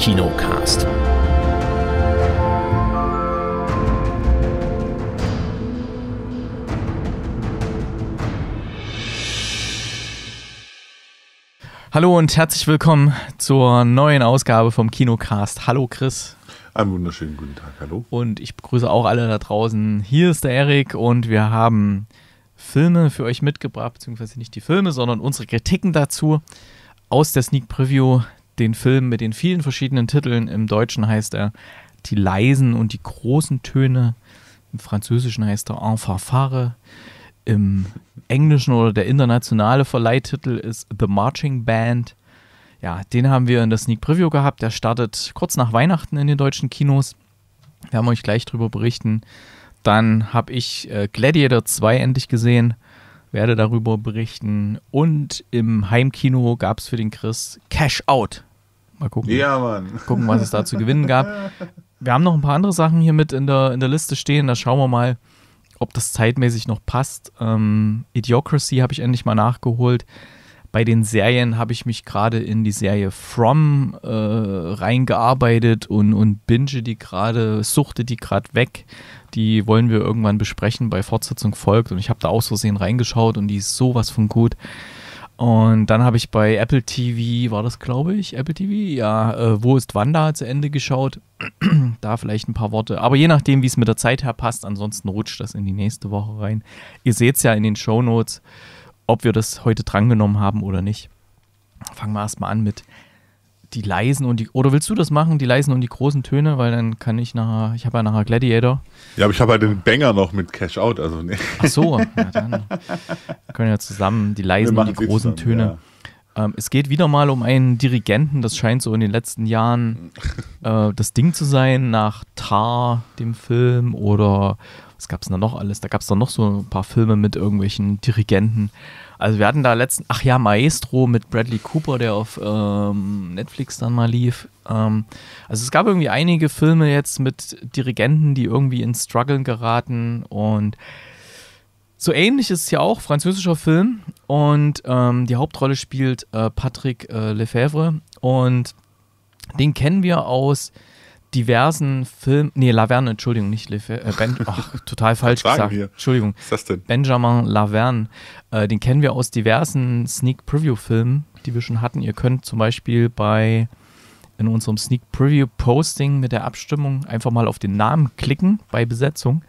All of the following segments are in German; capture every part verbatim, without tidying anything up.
KinoCast. Hallo und herzlich willkommen zur neuen Ausgabe vom KinoCast. Hallo Chris. Einen wunderschönen guten Tag, hallo. Und ich begrüße auch alle da draußen. Hier ist der Erik und wir haben Filme für euch mitgebracht, beziehungsweise nicht die Filme, sondern unsere Kritiken dazu aus der Sneak Preview. Den Film mit den vielen verschiedenen Titeln. Im Deutschen heißt er Die leisen und die großen Töne. Im Französischen heißt er En Farfare. Im Englischen oder der internationale Verleihtitel ist The Marching Band. Ja, den haben wir in der Sneak Preview gehabt. Der startet kurz nach Weihnachten in den deutschen Kinos. Wir haben euch gleich drüber berichten. Dann habe ich äh, Gladiator zwei endlich gesehen. Werde darüber berichten. Und im Heimkino gab es für den Chris Cash Out. Mal gucken, ja, Mann. gucken, was es da zu gewinnen gab. Wir haben noch ein paar andere Sachen hier mit in der, in der Liste stehen. Da schauen wir mal, ob das zeitmäßig noch passt. Ähm, Idiocracy habe ich endlich mal nachgeholt. Bei den Serien habe ich mich gerade in die Serie From äh, reingearbeitet und, und binge die gerade, suchte die gerade weg. Die wollen wir irgendwann besprechen bei Fortsetzung folgt. Und ich habe da aus Versehen reingeschaut und die ist sowas von gut. Und dann habe ich bei Apple T V, war das glaube ich, Apple T V? Ja, äh, Wo ist Wanda zu Ende geschaut. Da vielleicht ein paar Worte. Aber je nachdem, wie es mit der Zeit her passt, ansonsten rutscht das in die nächste Woche rein. Ihr seht es ja in den Shownotes, ob wir das heute drangenommen haben oder nicht. Fangen wir erstmal an mit die leisen und die, oder willst du das machen, die leisen und die großen Töne, weil dann kann ich nachher, ich habe ja nachher Gladiator. Ja, aber ich habe ja den Banger noch mit Cash Out, also ne. Ach so, ja, dann können wir zusammen die leisen und die großen zusammen, Töne. Ja. Ähm, es geht wieder mal um einen Dirigenten, das scheint so in den letzten Jahren äh, das Ding zu sein, nach Tar, dem Film, oder was gab es da noch alles? Da gab es da noch so ein paar Filme mit irgendwelchen Dirigenten. Also wir hatten da letzten, ach ja, Maestro mit Bradley Cooper, der auf ähm, Netflix dann mal lief. Ähm, also es gab irgendwie einige Filme jetzt mit Dirigenten, die irgendwie ins Struggeln geraten. Und so ähnlich ist es ja auch, französischer Film. Und ähm, die Hauptrolle spielt äh, Patrick äh, Lefebvre. Und den kennen wir aus diversen Filmen, nee, Laverne, Entschuldigung, nicht Lefebvre, äh, ben, ach, total falsch gesagt, wir? Entschuldigung, was ist das denn? Benjamin Laverne, äh, den kennen wir aus diversen Sneak-Preview-Filmen, die wir schon hatten. Ihr könnt zum Beispiel bei, in unserem Sneak-Preview-Posting mit der Abstimmung einfach mal auf den Namen klicken, bei Besetzung,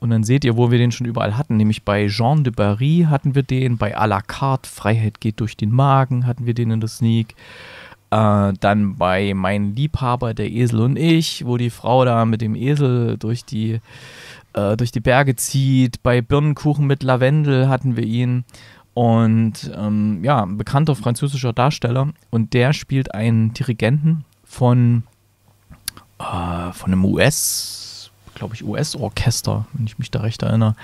und dann seht ihr, wo wir den schon überall hatten, nämlich bei Jean de Barry hatten wir den, bei à la carte, Freiheit geht durch den Magen, hatten wir den in der Sneak. Äh, dann bei Mein Liebhaber, der Esel und ich, wo die Frau da mit dem Esel durch die, äh, durch die Berge zieht. Bei Birnenkuchen mit Lavendel hatten wir ihn. Und ähm, ja, ein bekannter französischer Darsteller. Und der spielt einen Dirigenten von, äh, von einem U S, glaube ich, U S-Orchester, wenn ich mich da recht erinnere.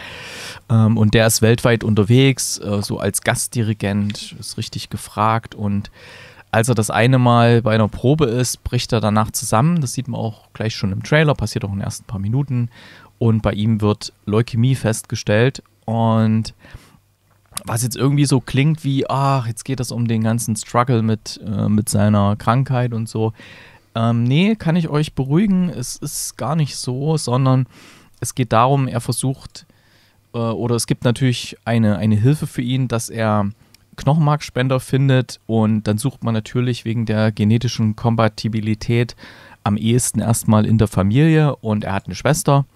Ähm, und der ist weltweit unterwegs, äh, so als Gastdirigent, ist richtig gefragt. Und als er das eine Mal bei einer Probe ist, bricht er danach zusammen. Das sieht man auch gleich schon im Trailer, passiert auch in den ersten paar Minuten. Und bei ihm wird Leukämie festgestellt. Und was jetzt irgendwie so klingt wie, ach, jetzt geht es um den ganzen Struggle mit, äh, mit seiner Krankheit und so. Ähm, nee, kann ich euch beruhigen, es ist gar nicht so, sondern es geht darum, er versucht, äh, oder es gibt natürlich eine, eine Hilfe für ihn, dass er Knochenmarkspender findet, und dann sucht man natürlich wegen der genetischen Kompatibilität am ehesten erstmal in der Familie, und er hat eine Schwester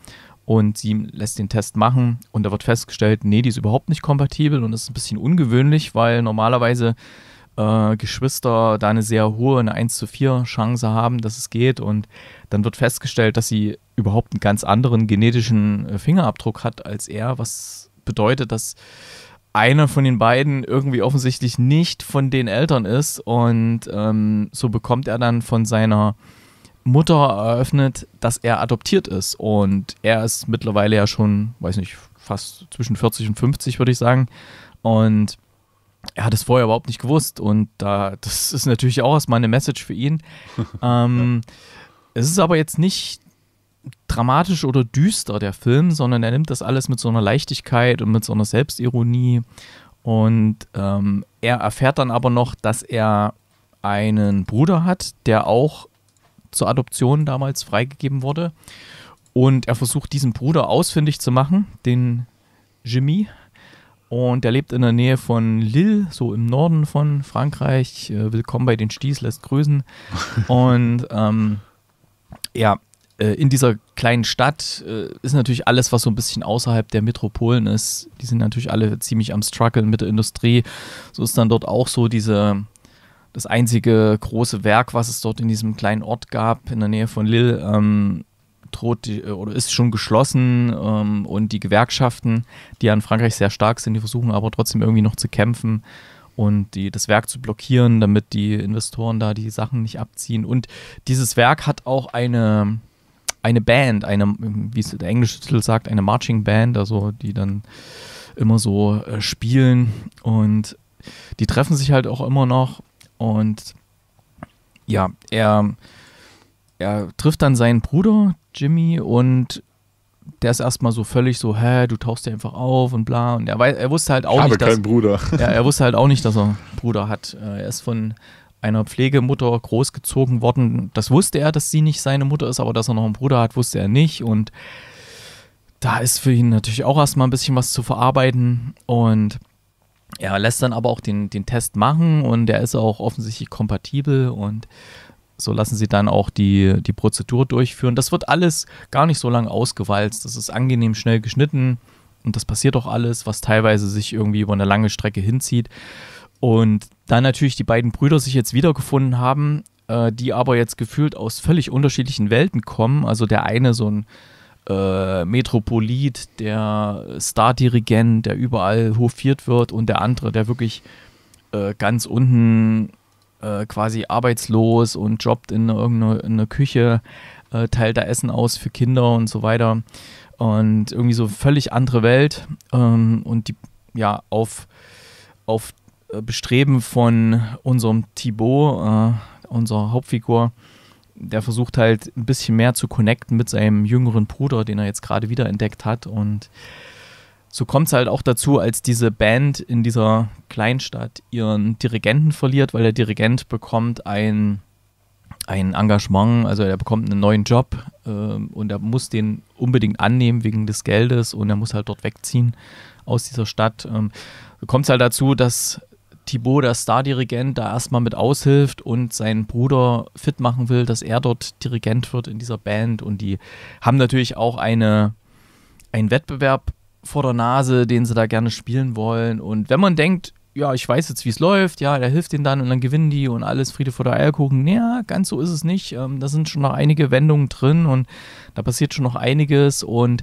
und sie lässt den Test machen und da wird festgestellt, nee, die ist überhaupt nicht kompatibel, und das ist ein bisschen ungewöhnlich, weil normalerweise äh, Geschwister da eine sehr hohe, eine eins zu vier Chance haben, dass es geht, und dann wird festgestellt, dass sie überhaupt einen ganz anderen genetischen Fingerabdruck hat als er, was bedeutet, dass einer von den beiden irgendwie offensichtlich nicht von den Eltern ist, und ähm, so bekommt er dann von seiner Mutter eröffnet, dass er adoptiert ist, und er ist mittlerweile ja schon, weiß nicht, fast zwischen vierzig und fünfzig, würde ich sagen, und er hat es vorher überhaupt nicht gewusst, und da, das ist natürlich auch erstmal eine Message für ihn. ähm, es ist aber jetzt nicht dramatisch oder düster, der Film, sondern er nimmt das alles mit so einer Leichtigkeit und mit so einer Selbstironie, und ähm, er erfährt dann aber noch, dass er einen Bruder hat, der auch zur Adoption damals freigegeben wurde. Und er versucht, diesen Bruder ausfindig zu machen, den Jimmy. Und er lebt in der Nähe von Lille, so im Norden von Frankreich. Willkommen bei den Sties, lässt grüßen. Und ähm, ja, in dieser kleinen Stadt ist natürlich alles, was so ein bisschen außerhalb der Metropolen ist, die sind natürlich alle ziemlich am struggeln mit der Industrie. So ist dann dort auch so diese, das einzige große Werk, was es dort in diesem kleinen Ort gab, in der Nähe von Lille, ähm, droht die, oder ist schon geschlossen, ähm, und die Gewerkschaften, die ja in Frankreich sehr stark sind, die versuchen aber trotzdem irgendwie noch zu kämpfen und die, das Werk zu blockieren, damit die Investoren da die Sachen nicht abziehen. Und dieses Werk hat auch eine eine Band, eine, wie es der englische Titel sagt, eine Marching Band, also die dann immer so äh, spielen, und die treffen sich halt auch immer noch. Und ja, er, er trifft dann seinen Bruder Jimmy und der ist erstmal so völlig so, hä, du tauchst dir einfach auf und bla, und er, weiß, er wusste halt auch ich habe nicht, dass, keinen Bruder. Ja, er wusste halt auch nicht, dass er einen Bruder hat. Er ist von einer Pflegemutter großgezogen worden. Das wusste er, dass sie nicht seine Mutter ist, aber dass er noch einen Bruder hat, wusste er nicht. Und da ist für ihn natürlich auch erstmal ein bisschen was zu verarbeiten. Und er lässt dann aber auch den, den Test machen, und der ist auch offensichtlich kompatibel. Und so lassen sie dann auch die, die Prozedur durchführen. Das wird alles gar nicht so lange ausgewalzt. Das ist angenehm schnell geschnitten. Und das passiert auch alles, was teilweise sich irgendwie über eine lange Strecke hinzieht. Und da natürlich die beiden Brüder sich jetzt wiedergefunden haben, äh, die aber jetzt gefühlt aus völlig unterschiedlichen Welten kommen. Also der eine so ein äh, Metropolit, der Stardirigent, der überall hofiert wird, und der andere, der wirklich äh, ganz unten äh, quasi arbeitslos und jobbt in irgendeiner in einer Küche, äh, teilt da Essen aus für Kinder und so weiter. Und irgendwie so völlig andere Welt, ähm, und die ja auf auf Bestreben von unserem Thibaut, äh, unserer Hauptfigur, der versucht halt ein bisschen mehr zu connecten mit seinem jüngeren Bruder, den er jetzt gerade wieder entdeckt hat. Und so kommt es halt auch dazu, als diese Band in dieser Kleinstadt ihren Dirigenten verliert, weil der Dirigent bekommt ein, ein Engagement, also er bekommt einen neuen Job, äh, und er muss den unbedingt annehmen wegen des Geldes, und er muss halt dort wegziehen aus dieser Stadt. Ähm, so kommt es halt dazu, dass Thibaut, der Stardirigent, da erstmal mit aushilft und seinen Bruder fit machen will, dass er dort Dirigent wird in dieser Band. Und die haben natürlich auch eine, einen Wettbewerb vor der Nase, den sie da gerne spielen wollen. Und wenn man denkt, ja, ich weiß jetzt, wie es läuft, ja, der hilft denen dann und dann gewinnen die und alles Friede vor der Eierkuchen. Naja, ganz so ist es nicht. Ähm, da sind schon noch einige Wendungen drin und da passiert schon noch einiges. Und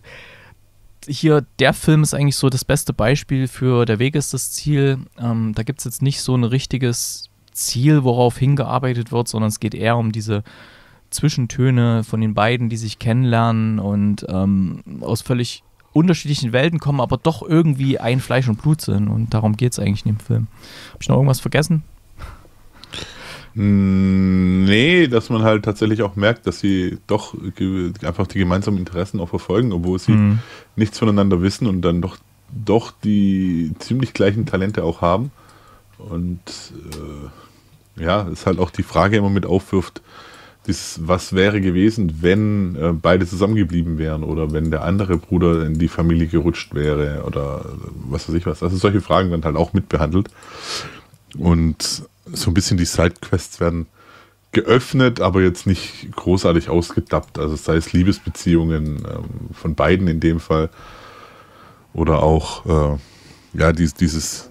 hier, der Film ist eigentlich so das beste Beispiel für der Weg ist das Ziel. Ähm, da gibt es jetzt nicht so ein richtiges Ziel, worauf hingearbeitet wird, sondern es geht eher um diese Zwischentöne von den beiden, die sich kennenlernen und ähm, aus völlig unterschiedlichen Welten kommen, aber doch irgendwie ein Fleisch und Blut sind. Und darum geht es eigentlich in dem Film. Habe ich noch irgendwas vergessen? Nee, dass man halt tatsächlich auch merkt, dass sie doch einfach die gemeinsamen Interessen auch verfolgen, obwohl sie mhm. nichts voneinander wissen und dann doch, doch die ziemlich gleichen Talente auch haben. Und äh, ja, es halt auch die Frage immer mit aufwirft, dieses, was wäre gewesen, wenn äh, beide zusammengeblieben wären oder wenn der andere Bruder in die Familie gerutscht wäre oder was weiß ich was. Also solche Fragen werden halt auch mitbehandelt. Und so ein bisschen die Sidequests werden geöffnet, aber jetzt nicht großartig ausgedappt. Also sei es Liebesbeziehungen ähm, von beiden in dem Fall oder auch äh, ja, dies, dieses,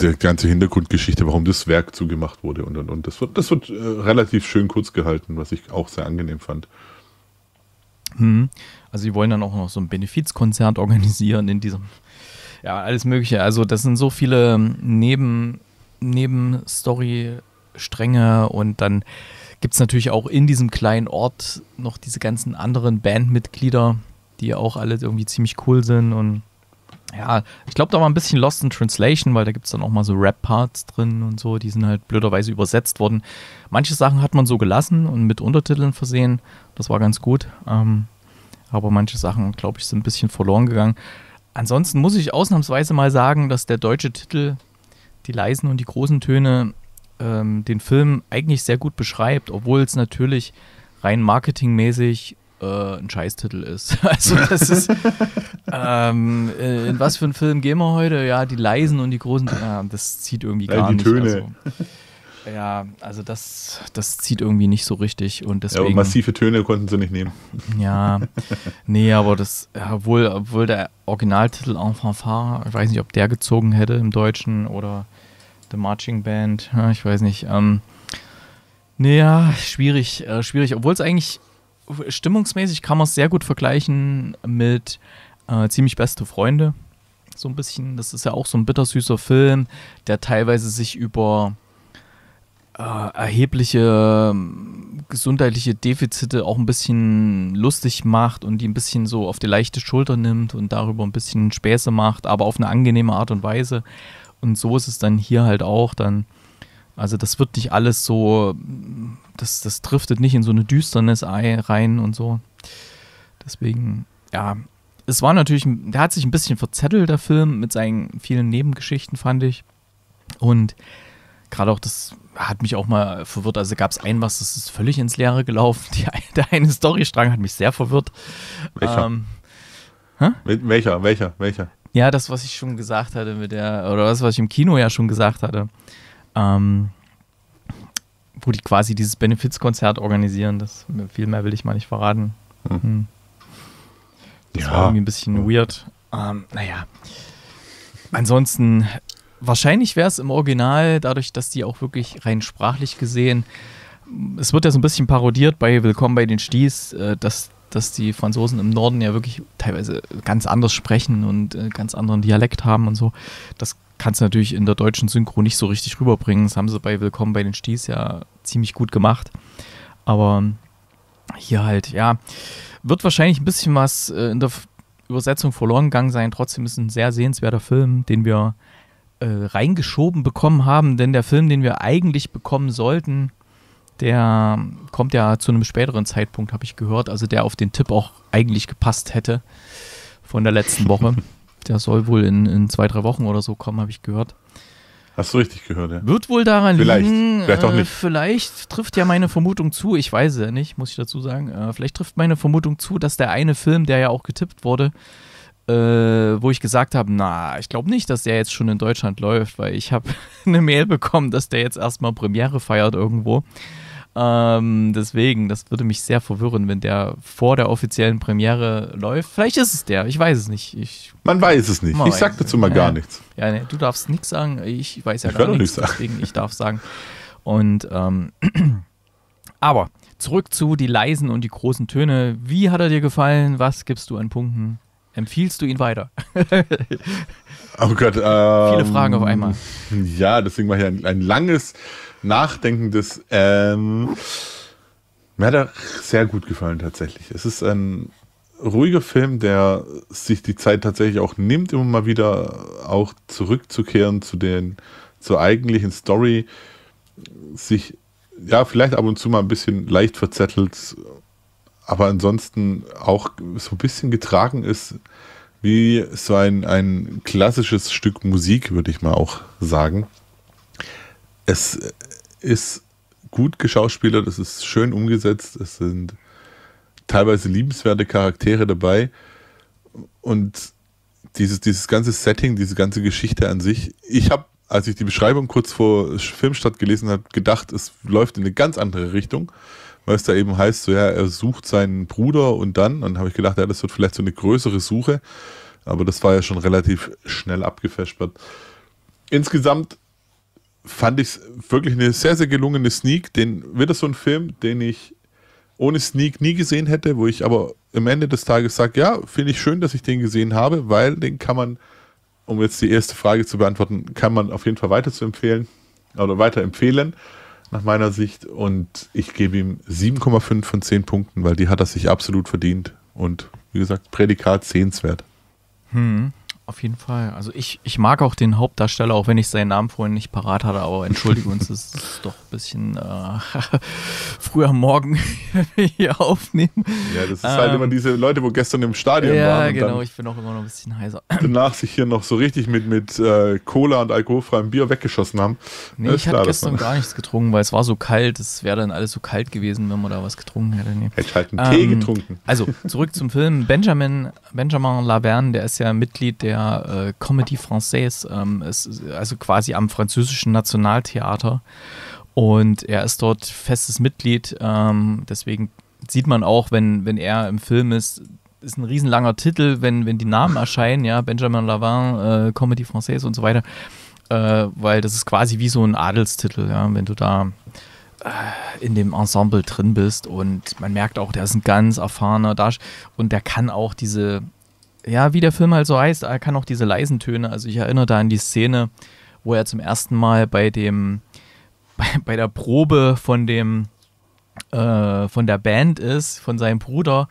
die ganze Hintergrundgeschichte, warum das Werk zugemacht wurde und und und. Das wird, das wird äh, relativ schön kurz gehalten, was ich auch sehr angenehm fand. Hm. Also sie wollen dann auch noch so ein Benefizkonzert organisieren in diesem, ja, alles Mögliche. Also das sind so viele Neben- neben Story-Stränge, und dann gibt es natürlich auch in diesem kleinen Ort noch diese ganzen anderen Bandmitglieder, die auch alle irgendwie ziemlich cool sind. Und ja, ich glaube, da war ein bisschen Lost in Translation, weil da gibt es dann auch mal so Rap-Parts drin und so, die sind halt blöderweise übersetzt worden. Manche Sachen hat man so gelassen und mit Untertiteln versehen, das war ganz gut, ähm, aber manche Sachen, glaube ich, sind ein bisschen verloren gegangen. Ansonsten muss ich ausnahmsweise mal sagen, dass der deutsche Titel Die leisen und die großen Töne ähm, den Film eigentlich sehr gut beschreibt, obwohl es natürlich rein marketingmäßig äh, ein Scheißtitel ist. Also das ist, ähm, in was für einen Film gehen wir heute? Ja, die leisen und die großen, ja, das zieht irgendwie gar ja, die nicht. Töne. Also, ja, also das, das zieht irgendwie nicht so richtig. Und deswegen, ja, aber massive Töne konnten sie nicht nehmen. Ja, nee, aber das, obwohl, obwohl der Originaltitel En Farfare, ich weiß nicht, ob der gezogen hätte im Deutschen oder The Marching Band, ja, ich weiß nicht. Ähm, naja, schwierig, äh, schwierig. Obwohl es eigentlich stimmungsmäßig kann man es sehr gut vergleichen mit äh, Ziemlich Beste Freunde. So ein bisschen, das ist ja auch so ein bittersüßer Film, der teilweise sich über Äh, erhebliche äh, gesundheitliche Defizite auch ein bisschen lustig macht und die ein bisschen so auf die leichte Schulter nimmt und darüber ein bisschen Späße macht, aber auf eine angenehme Art und Weise. Und so ist es dann hier halt auch dann, also das wird nicht alles so, das, das driftet nicht in so eine Düsternis rein und so. Deswegen, ja, es war natürlich, der hat sich ein bisschen verzettelt, der Film, mit seinen vielen Nebengeschichten, fand ich. Und gerade auch das hat mich auch mal verwirrt. Also gab es ein, was, das ist völlig ins Leere gelaufen. Die, der eine Storystrang hat mich sehr verwirrt. Welcher? Ähm, hä? Welcher? Welcher? Welcher? Ja, das, was ich schon gesagt hatte mit der, oder das, was ich im Kino ja schon gesagt hatte, ähm, wo die quasi dieses Benefizkonzert organisieren. Das, viel mehr will ich mal nicht verraten. Hm. Das ja. war irgendwie ein bisschen weird. Ähm, naja. Ansonsten wahrscheinlich wäre es im Original, dadurch, dass die auch wirklich rein sprachlich gesehen, es wird ja so ein bisschen parodiert bei Willkommen bei den Sties, dass, dass die Franzosen im Norden ja wirklich teilweise ganz anders sprechen und ganz anderen Dialekt haben und so. Das kannst du natürlich in der deutschen Synchro nicht so richtig rüberbringen. Das haben sie bei Willkommen bei den Sties ja ziemlich gut gemacht. Aber hier halt, ja, wird wahrscheinlich ein bisschen was in der Übersetzung verloren gegangen sein. Trotzdem ist es ein sehr sehenswerter Film, den wir reingeschoben bekommen haben, denn der Film, den wir eigentlich bekommen sollten, der kommt ja zu einem späteren Zeitpunkt, habe ich gehört, also der auf den Tipp auch eigentlich gepasst hätte von der letzten Woche. Der soll wohl in, in zwei, drei Wochen oder so kommen, habe ich gehört. Hast du richtig gehört, ja. Wird wohl daran vielleicht liegen, vielleicht auch nicht. Äh, vielleicht trifft ja meine Vermutung zu, ich weiß ja nicht, muss ich dazu sagen, äh, vielleicht trifft meine Vermutung zu, dass der eine Film, der ja auch getippt wurde, Äh, wo ich gesagt habe, na, ich glaube nicht, dass der jetzt schon in Deutschland läuft, weil ich habe eine Mail bekommen, dass der jetzt erstmal Premiere feiert irgendwo. Ähm, deswegen, das würde mich sehr verwirren, wenn der vor der offiziellen Premiere läuft. Vielleicht ist es der, ich weiß es nicht. Ich, man weiß es nicht, ich sag dazu mal ja, gar nichts. Ja, nee, du darfst nichts sagen, ich weiß ja ich gar nichts, nicht deswegen ich darf sagen. Und, ähm, aber zurück zu Die leisen und die großen Töne. Wie hat er dir gefallen? Was gibst du an Punkten? Empfiehlst du ihn weiter? Oh Gott. Ähm, Viele Fragen auf einmal. Ja, deswegen war hier ein, ein langes, nachdenkendes. Ähm, mir hat er sehr gut gefallen tatsächlich. Es ist ein ruhiger Film, der sich die Zeit tatsächlich auch nimmt, immer mal wieder auch zurückzukehren zu den, zur eigentlichen Story. Sich, ja, vielleicht ab und zu mal ein bisschen leicht verzettelt, aber ansonsten auch so ein bisschen getragen ist wie so ein, ein klassisches Stück Musik, würde ich mal auch sagen. Es ist gut geschauspielert, es ist schön umgesetzt, es sind teilweise liebenswerte Charaktere dabei und dieses, dieses ganze Setting, diese ganze Geschichte an sich, ich habe, als ich die Beschreibung kurz vor Filmstart gelesen habe, gedacht, es läuft in eine ganz andere Richtung, weil es da eben heißt, so, ja, er sucht seinen Bruder und dann, dann habe ich gedacht, ja, das wird vielleicht so eine größere Suche, aber das war ja schon relativ schnell abgefespert. Insgesamt fand ich es wirklich eine sehr, sehr gelungene Sneak, den, wieder so ein Film, den ich ohne Sneak nie gesehen hätte, wo ich aber am Ende des Tages sage, ja, finde ich schön, dass ich den gesehen habe, weil den kann man, um jetzt die erste Frage zu beantworten, kann man auf jeden Fall weiter zu empfehlen, oder weiterempfehlen, nach meiner Sicht, und ich gebe ihm sieben Komma fünf von zehn Punkten, weil die hat er sich absolut verdient und wie gesagt, Prädikat sehenswert. Hm. Auf jeden Fall. Also ich, ich mag auch den Hauptdarsteller, auch wenn ich seinen Namen vorhin nicht parat hatte, aber entschuldige uns, es ist doch ein bisschen äh, früh am Morgen hier aufnehmen. Ja, das ist ähm, halt immer diese Leute, wo gestern im Stadion ja, waren. Ja, genau, ich bin auch immer noch ein bisschen heiser. Danach sich hier noch so richtig mit, mit äh, Cola und alkoholfreiem Bier weggeschossen haben. Nee, ich hatte gestern gar nichts getrunken, weil es war so kalt, es wäre dann alles so kalt gewesen, wenn man da was getrunken hätte. Nee. Hätte ich halt einen ähm, Tee getrunken. Also, zurück zum Film. Benjamin, Benjamin Laverne, der ist ja Mitglied der Der, äh, Comédie Francaise, ähm, ist also quasi am französischen Nationaltheater, und er ist dort festes Mitglied, ähm, deswegen sieht man auch, wenn, wenn er im Film ist, ist ein riesenlanger Titel, wenn, wenn die Namen erscheinen, ja, Benjamin Laverne, äh, Comédie Francaise und so weiter, äh, weil das ist quasi wie so ein Adelstitel, ja, wenn du da in dem Ensemble drin bist, und man merkt auch, der ist ein ganz erfahrener Darsteller und der kann auch diese, ja, wie der Film halt so heißt, er kann auch diese leisen Töne, also ich erinnere da an die Szene, wo er zum ersten Mal bei dem, bei, bei der Probe von dem, äh, von der Band ist, von seinem Bruder,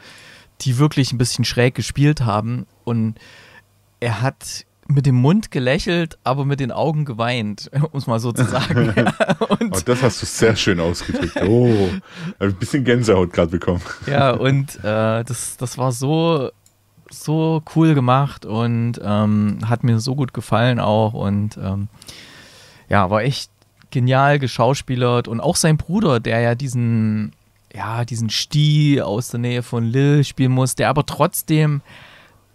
die wirklich ein bisschen schräg gespielt haben, und er hat mit dem Mund gelächelt, aber mit den Augen geweint, um es mal so zu sagen. Ja, und oh, das hast du sehr schön ausgedrückt. Oh, ein bisschen Gänsehaut gerade bekommen. Ja, und äh, das, das war so... so cool gemacht und ähm, hat mir so gut gefallen auch, und ähm, ja, war echt genial geschauspielert, und auch sein Bruder, der ja diesen ja, diesen Stieh aus der Nähe von Lille spielen muss, der aber trotzdem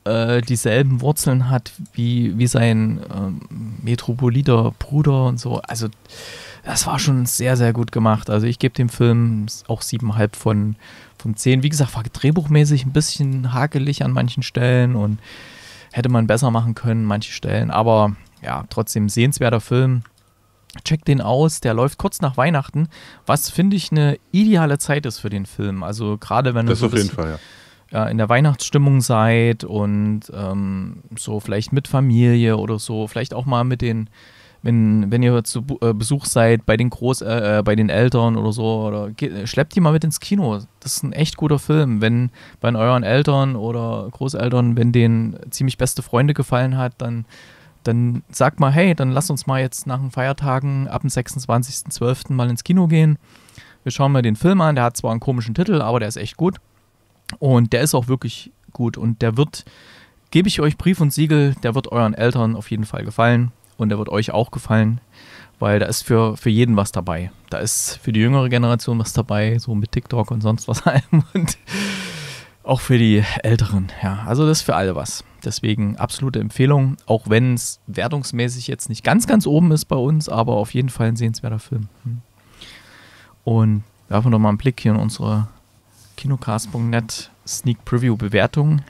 äh, dieselben Wurzeln hat wie, wie sein ähm, metropoliter Bruder und so, also das war schon sehr, sehr gut gemacht, also ich gebe dem Film auch siebeneinhalb von Von zehn. Wie gesagt, war drehbuchmäßig ein bisschen hakelig an manchen Stellen und hätte man besser machen können, manche Stellen. Aber ja, trotzdem sehenswerter Film. Check den aus, der läuft kurz nach Weihnachten, was finde ich eine ideale Zeit ist für den Film. Also gerade wenn du so auf jeden Fall, ja. in der Weihnachtsstimmung seid und ähm, so vielleicht mit Familie oder so, vielleicht auch mal mit den, Wenn, wenn ihr zu äh, Besuch seid bei den Groß, äh, bei den Eltern oder so, oder geht, schleppt die mal mit ins Kino. Das ist ein echt guter Film. Wenn bei euren Eltern oder Großeltern, wenn denen Ziemlich Beste Freunde gefallen hat, dann, dann sagt mal, hey, dann lass uns mal jetzt nach den Feiertagen ab dem sechsundzwanzigsten zwölften mal ins Kino gehen. Wir schauen mal den Film an. Der hat zwar einen komischen Titel, aber der ist echt gut. Und der ist auch wirklich gut. Und der wird, gebe ich euch Brief und Siegel, der wird euren Eltern auf jeden Fall gefallen. Und der wird euch auch gefallen, weil da ist für, für jeden was dabei. Da ist für die jüngere Generation was dabei, so mit TikTok und sonst was allem. Und auch für die Älteren, ja. Also das ist für alle was. Deswegen absolute Empfehlung, auch wenn es wertungsmäßig jetzt nicht ganz, ganz oben ist bei uns, aber auf jeden Fall ein sehenswerter Film. Und werfen wir doch mal einen Blick hier in unsere kinocast punkt net Sneak Preview Bewertung.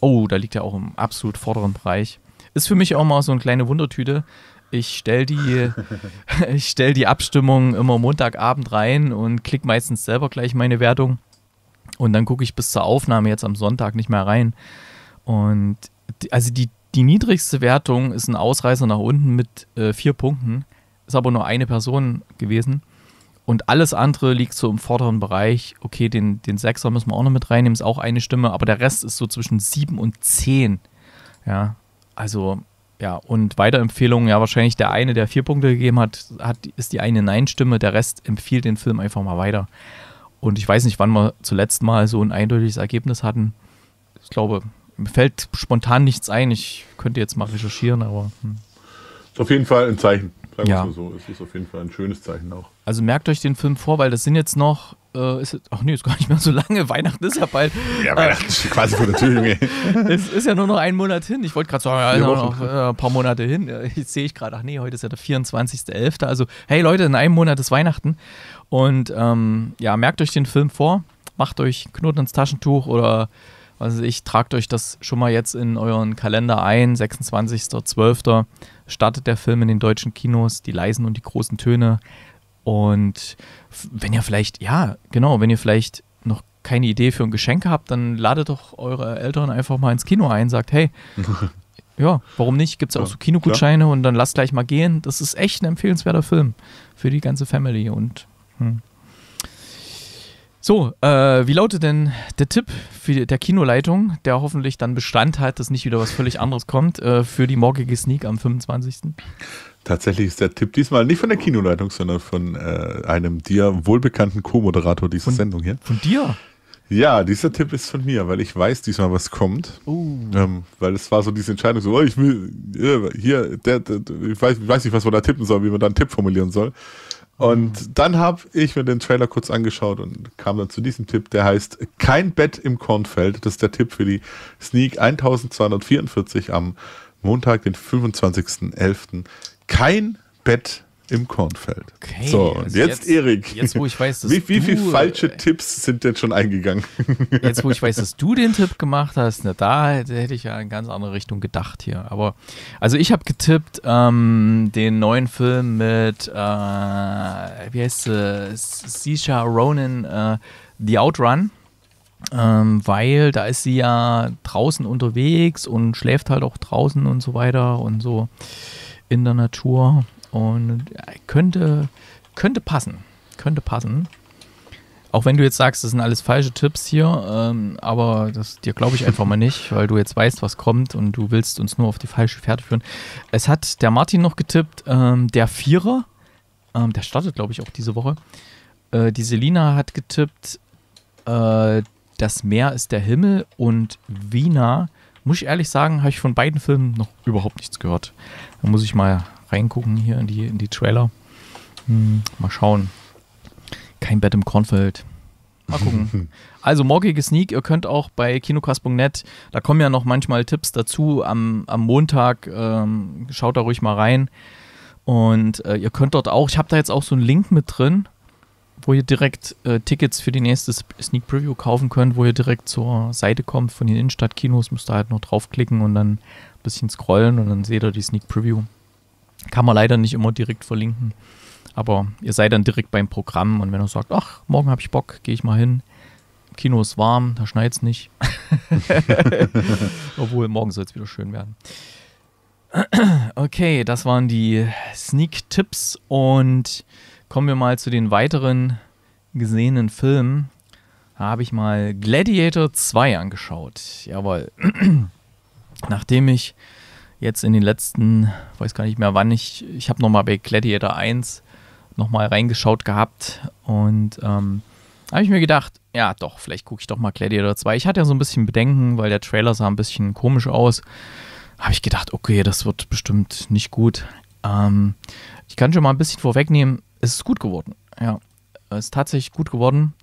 Oh, da liegt er auch im absolut vorderen Bereich. Ist für mich auch mal so eine kleine Wundertüte. Ich stelle die, stell die Abstimmung immer Montagabend rein und klicke meistens selber gleich meine Wertung. Und dann gucke ich bis zur Aufnahme jetzt am Sonntag nicht mehr rein. Und die, also die, die niedrigste Wertung ist ein Ausreißer nach unten mit äh, vier Punkten. Ist aber nur eine Person gewesen. Und alles andere liegt so im vorderen Bereich. Okay, den, den Sechser müssen wir auch noch mit reinnehmen. Ist auch eine Stimme. Aber der Rest ist so zwischen sieben und zehn. Ja. Also, ja, und Weiterempfehlungen, ja, wahrscheinlich der eine, der vier Punkte gegeben hat, hat ist die eine Nein-Stimme, der Rest empfiehlt den Film einfach mal weiter. Und ich weiß nicht, wann wir zuletzt mal so ein eindeutiges Ergebnis hatten. Ich glaube, mir fällt spontan nichts ein. Ich könnte jetzt mal recherchieren, aber... Hm. Ist auf jeden Fall ein Zeichen, sagen wir es mal so. Es ist auf jeden Fall ein schönes Zeichen auch. Also merkt euch den Film vor, weil das sind jetzt noch... Äh, ist, ach nee, ist gar nicht mehr so lange. Weihnachten ist ja bald. Ja, Weihnachten ist quasi vor der Tür, Junge. Es ist ja nur noch einen Monat hin. Ich wollte gerade sagen, ja, noch äh, ein paar Monate hin. Jetzt sehe ich gerade, ach nee, heute ist ja der vierundzwanzigste elfte Also, hey Leute, in einem Monat ist Weihnachten. Und ähm, ja, merkt euch den Film vor. Macht euch Knoten ins Taschentuch oder was weiß ich, tragt euch das schon mal jetzt in euren Kalender ein. sechsundzwanzigster zwölfter startet der Film in den deutschen Kinos. Die leisen und die großen Töne. Und wenn ihr vielleicht, ja, genau, wenn ihr vielleicht noch keine Idee für ein Geschenk habt, dann ladet doch eure Eltern einfach mal ins Kino ein, sagt, hey, ja, warum nicht? Gibt es auch so Kinogutscheine und dann lasst gleich mal gehen. Das ist echt ein empfehlenswerter Film für die ganze Family und hm. So, äh, wie lautet denn der Tipp für der Kinoleitung, der hoffentlich dann Bestand hat, dass nicht wieder was völlig anderes kommt, äh, für die morgige Sneak am fünfundzwanzigsten? Tatsächlich ist der Tipp diesmal nicht von der Kinoleitung, sondern von äh, einem dir wohlbekannten Co-Moderator dieser von, Sendung hier. Von dir? Ja, dieser Tipp ist von mir, weil ich weiß diesmal, was kommt. Uh. Ähm, weil es war so diese Entscheidung, so, oh, ich will, hier, der, der, ich weiß, ich weiß nicht, was man da tippen soll, wie man da einen Tipp formulieren soll. Und dann habe ich mir den Trailer kurz angeschaut und kam dann zu diesem Tipp, der heißt Kein Bett im Kornfeld. Das ist der Tipp für die Sneak zwölfhundertvierundvierzig am Montag, den fünfundzwanzigsten elften. Kein Bett im Kornfeld. Okay, so, und also jetzt, jetzt Erik, jetzt, wo ich weiß, dass wie, wie viele falsche äh, Tipps sind denn schon eingegangen? Jetzt, wo ich weiß, dass du den Tipp gemacht hast, na, da hätte ich ja in ganz andere Richtung gedacht hier. Aber, also ich habe getippt, ähm, den neuen Film mit, äh, wie heißt sie, Saoirse Ronan, äh, The Outrun, ähm, weil da ist sie ja draußen unterwegs und schläft halt auch draußen und so weiter und so in der Natur. Und könnte, könnte passen. Könnte passen. Auch wenn du jetzt sagst, das sind alles falsche Tipps hier, ähm, aber das dir glaube ich einfach mal nicht, weil du jetzt weißt, was kommt und du willst uns nur auf die falsche Fährte führen. Es hat der Martin noch getippt, ähm, der Vierer, ähm, der startet glaube ich auch diese Woche. Äh, die Selina hat getippt, äh, das Meer ist der Himmel und Wiener. Muss ich ehrlich sagen, habe ich von beiden Filmen noch überhaupt nichts gehört. Da muss ich mal reingucken hier in die, in die Trailer. Hm, mal schauen. Kein Bett im Kornfeld. Mal gucken. Also morgige Sneak, ihr könnt auch bei kinocast punkt net, da kommen ja noch manchmal Tipps dazu am, am Montag. Ähm, schaut da ruhig mal rein. Und äh, ihr könnt dort auch, ich habe da jetzt auch so einen Link mit drin, wo ihr direkt äh, Tickets für die nächste Sneak Preview kaufen könnt, wo ihr direkt zur Seite kommt von den Innenstadtkinos. Müsst ihr halt noch draufklicken und dann ein bisschen scrollen und dann seht ihr die Sneak Preview. Kann man leider nicht immer direkt verlinken, aber ihr seid dann direkt beim Programm und wenn ihr sagt, ach, morgen habe ich Bock, gehe ich mal hin. Kino ist warm, da schneit's nicht. Obwohl, morgen soll es wieder schön werden. Okay, das waren die Sneak-Tipps und kommen wir mal zu den weiteren gesehenen Filmen. Da habe ich mal Gladiator zwei angeschaut. Jawohl. Nachdem ich jetzt in den letzten, weiß gar nicht mehr wann, ich, ich habe nochmal bei Gladiator eins nochmal reingeschaut gehabt und ähm, habe ich mir gedacht, ja doch, vielleicht gucke ich doch mal Gladiator zwei. Ich hatte ja so ein bisschen Bedenken, weil der Trailer sah ein bisschen komisch aus. Habe ich gedacht, okay, das wird bestimmt nicht gut. Ähm, ich kann schon mal ein bisschen vorwegnehmen, es ist gut geworden. Ja, es ist tatsächlich gut geworden.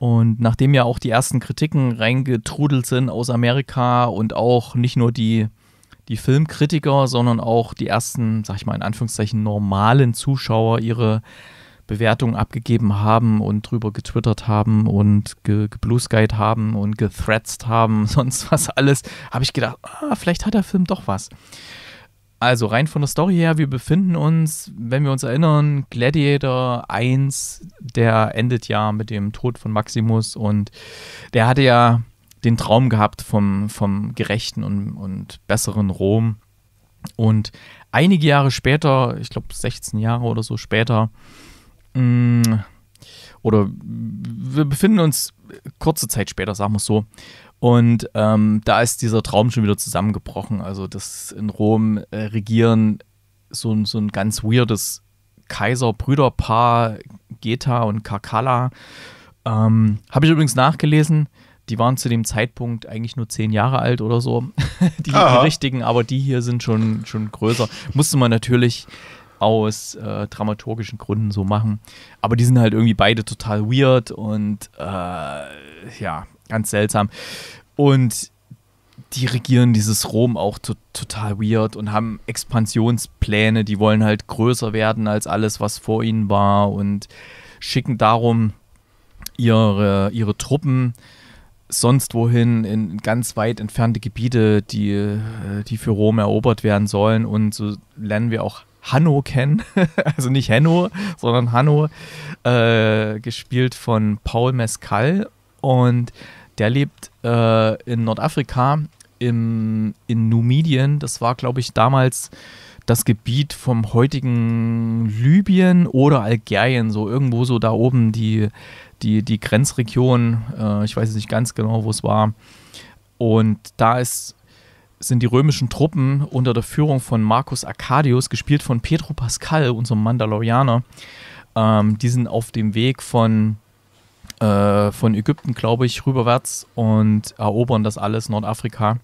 Und nachdem ja auch die ersten Kritiken reingetrudelt sind aus Amerika und auch nicht nur die die Filmkritiker, sondern auch die ersten, sag ich mal in Anführungszeichen, normalen Zuschauer ihre Bewertungen abgegeben haben und drüber getwittert haben und ge geblueskyt haben und gethreadsed haben, sonst was alles, habe ich gedacht, ah, vielleicht hat der Film doch was. Also rein von der Story her, wir befinden uns, wenn wir uns erinnern, Gladiator eins, der endet ja mit dem Tod von Maximus und der hatte ja den Traum gehabt vom, vom gerechten und, und besseren Rom. Und einige Jahre später, ich glaube sechzehn Jahre oder so später, mh, oder wir befinden uns kurze Zeit später, sagen wir es so, und ähm, da ist dieser Traum schon wieder zusammengebrochen. Also das in Rom äh, regieren so, so ein ganz weirdes Kaiser-Brüderpaar, Geta und Carcalla. Ähm, habe ich übrigens nachgelesen. Die waren zu dem Zeitpunkt eigentlich nur zehn Jahre alt oder so, die, die richtigen, aber die hier sind schon, schon größer. Musste man natürlich aus äh, dramaturgischen Gründen so machen, aber die sind halt irgendwie beide total weird und äh, ja, ganz seltsam. Und die regieren dieses Rom auch to total weird und haben Expansionspläne, die wollen halt größer werden als alles, was vor ihnen war und schicken darum ihre, ihre Truppen sonst wohin in ganz weit entfernte Gebiete, die, die für Rom erobert werden sollen. Und so lernen wir auch Hanno kennen. Also nicht Hanno, sondern Hanno, äh, gespielt von Paul Mescal. Und der lebt äh, in Nordafrika, im, in Numidien. Das war, glaube ich, damals das Gebiet vom heutigen Libyen oder Algerien, so irgendwo so da oben die, die, die Grenzregion, äh, ich weiß nicht ganz genau, wo es war. Und da ist, sind die römischen Truppen unter der Führung von Marcus Arcadius, gespielt von Pedro Pascal, unserem Mandalorianer. Ähm, die sind auf dem Weg von, äh, von Ägypten, glaube ich, rüberwärts und erobern das alles, Nordafrika.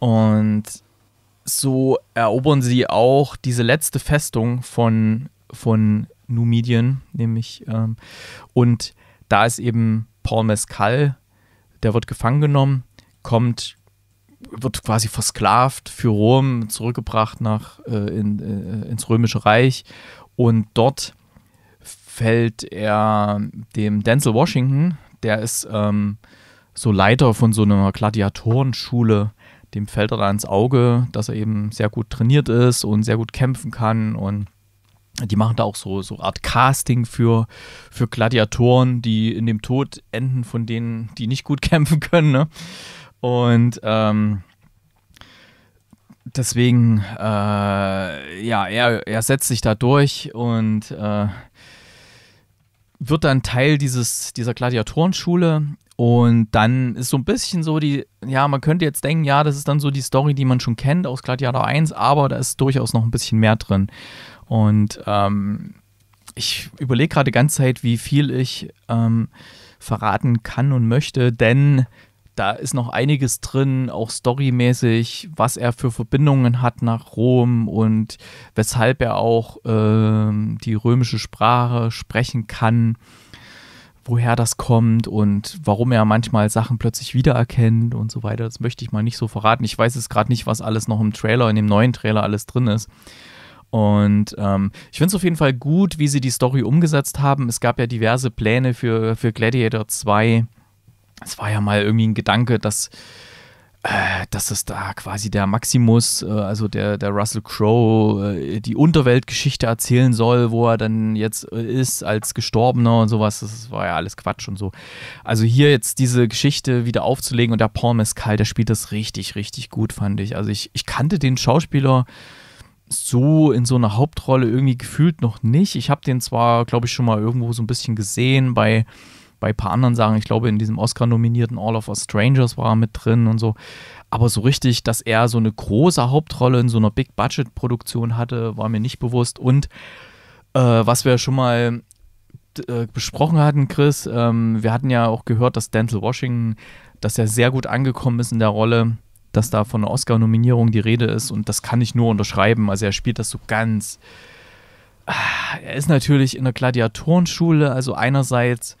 Und so erobern sie auch diese letzte Festung von, von Numidien, nämlich. Ähm, und da ist eben Paul Mescal, der wird gefangen genommen, kommt, wird quasi versklavt für Rom, zurückgebracht nach, äh, in, äh, ins Römische Reich. Und dort fällt er dem Denzel Washington, der ist ähm, so Leiter von so einer Gladiatorenschule, dem fällt er da ins Auge, dass er eben sehr gut trainiert ist und sehr gut kämpfen kann. Und die machen da auch so, so eine Art Casting für, für Gladiatoren, die in dem Tod enden von denen, die nicht gut kämpfen können. Ne? Und ähm, deswegen, äh, ja, er, er setzt sich da durch und äh, wird dann Teil dieses, dieser Gladiatorenschule. Und dann ist so ein bisschen so die, ja, man könnte jetzt denken, ja, das ist dann so die Story, die man schon kennt aus Gladiator eins, aber da ist durchaus noch ein bisschen mehr drin. Und ähm, ich überlege gerade die ganze Zeit, wie viel ich ähm, verraten kann und möchte, denn da ist noch einiges drin, auch storymäßig, was er für Verbindungen hat nach Rom und weshalb er auch ähm, die römische Sprache sprechen kann, woher das kommt und warum er manchmal Sachen plötzlich wiedererkennt und so weiter. Das möchte ich mal nicht so verraten. Ich weiß jetzt gerade nicht, was alles noch im Trailer, in dem neuen Trailer alles drin ist. Und ähm, ich finde es auf jeden Fall gut, wie sie die Story umgesetzt haben. Es gab ja diverse Pläne für, für Gladiator zwei. Es war ja mal irgendwie ein Gedanke, dass, äh, dass es da quasi der Maximus, äh, also der, der Russell Crowe, äh, die Unterweltgeschichte erzählen soll, wo er dann jetzt ist als Gestorbener und sowas. Das war ja alles Quatsch und so. Also hier jetzt diese Geschichte wieder aufzulegen und der Paul Mescal, der spielt das richtig, richtig gut, fand ich. Also ich, ich kannte den Schauspieler so in so einer Hauptrolle irgendwie gefühlt noch nicht. Ich habe den zwar, glaube ich, schon mal irgendwo so ein bisschen gesehen bei... bei ein paar anderen Sachen, ich glaube in diesem Oscar-nominierten All of Us Strangers war er mit drin und so, aber so richtig, dass er so eine große Hauptrolle in so einer Big-Budget-Produktion hatte, war mir nicht bewusst. Und äh, was wir schon mal äh, besprochen hatten, Chris, ähm, wir hatten ja auch gehört, dass Denzel Washington, dass er sehr gut angekommen ist in der Rolle, dass da von einer Oscar-Nominierung die Rede ist, und das kann ich nur unterschreiben, also er spielt das so ganz, er ist natürlich in der Gladiatorenschule, also einerseits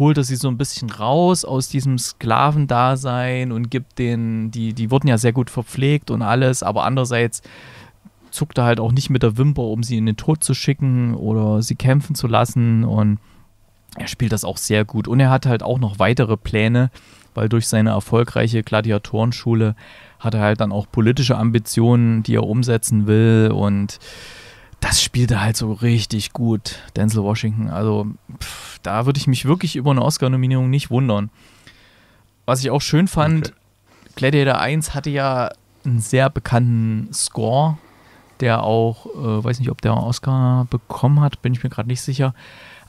holt er sie so ein bisschen raus aus diesem Sklavendasein und gibt denen, die, die wurden ja sehr gut verpflegt und alles, aber andererseits zuckt er halt auch nicht mit der Wimper, um sie in den Tod zu schicken oder sie kämpfen zu lassen, und er spielt das auch sehr gut. Und er hat halt auch noch weitere Pläne, weil durch seine erfolgreiche Gladiatorenschule hat er halt dann auch politische Ambitionen, die er umsetzen will, und das spielt er halt so richtig gut, Denzel Washington. Also pff, da würde ich mich wirklich über eine Oscar-Nominierung nicht wundern. Was ich auch schön fand, okay. Gladiator eins hatte ja einen sehr bekannten Score, der auch, äh, weiß nicht, ob der einen Oscar bekommen hat, bin ich mir gerade nicht sicher.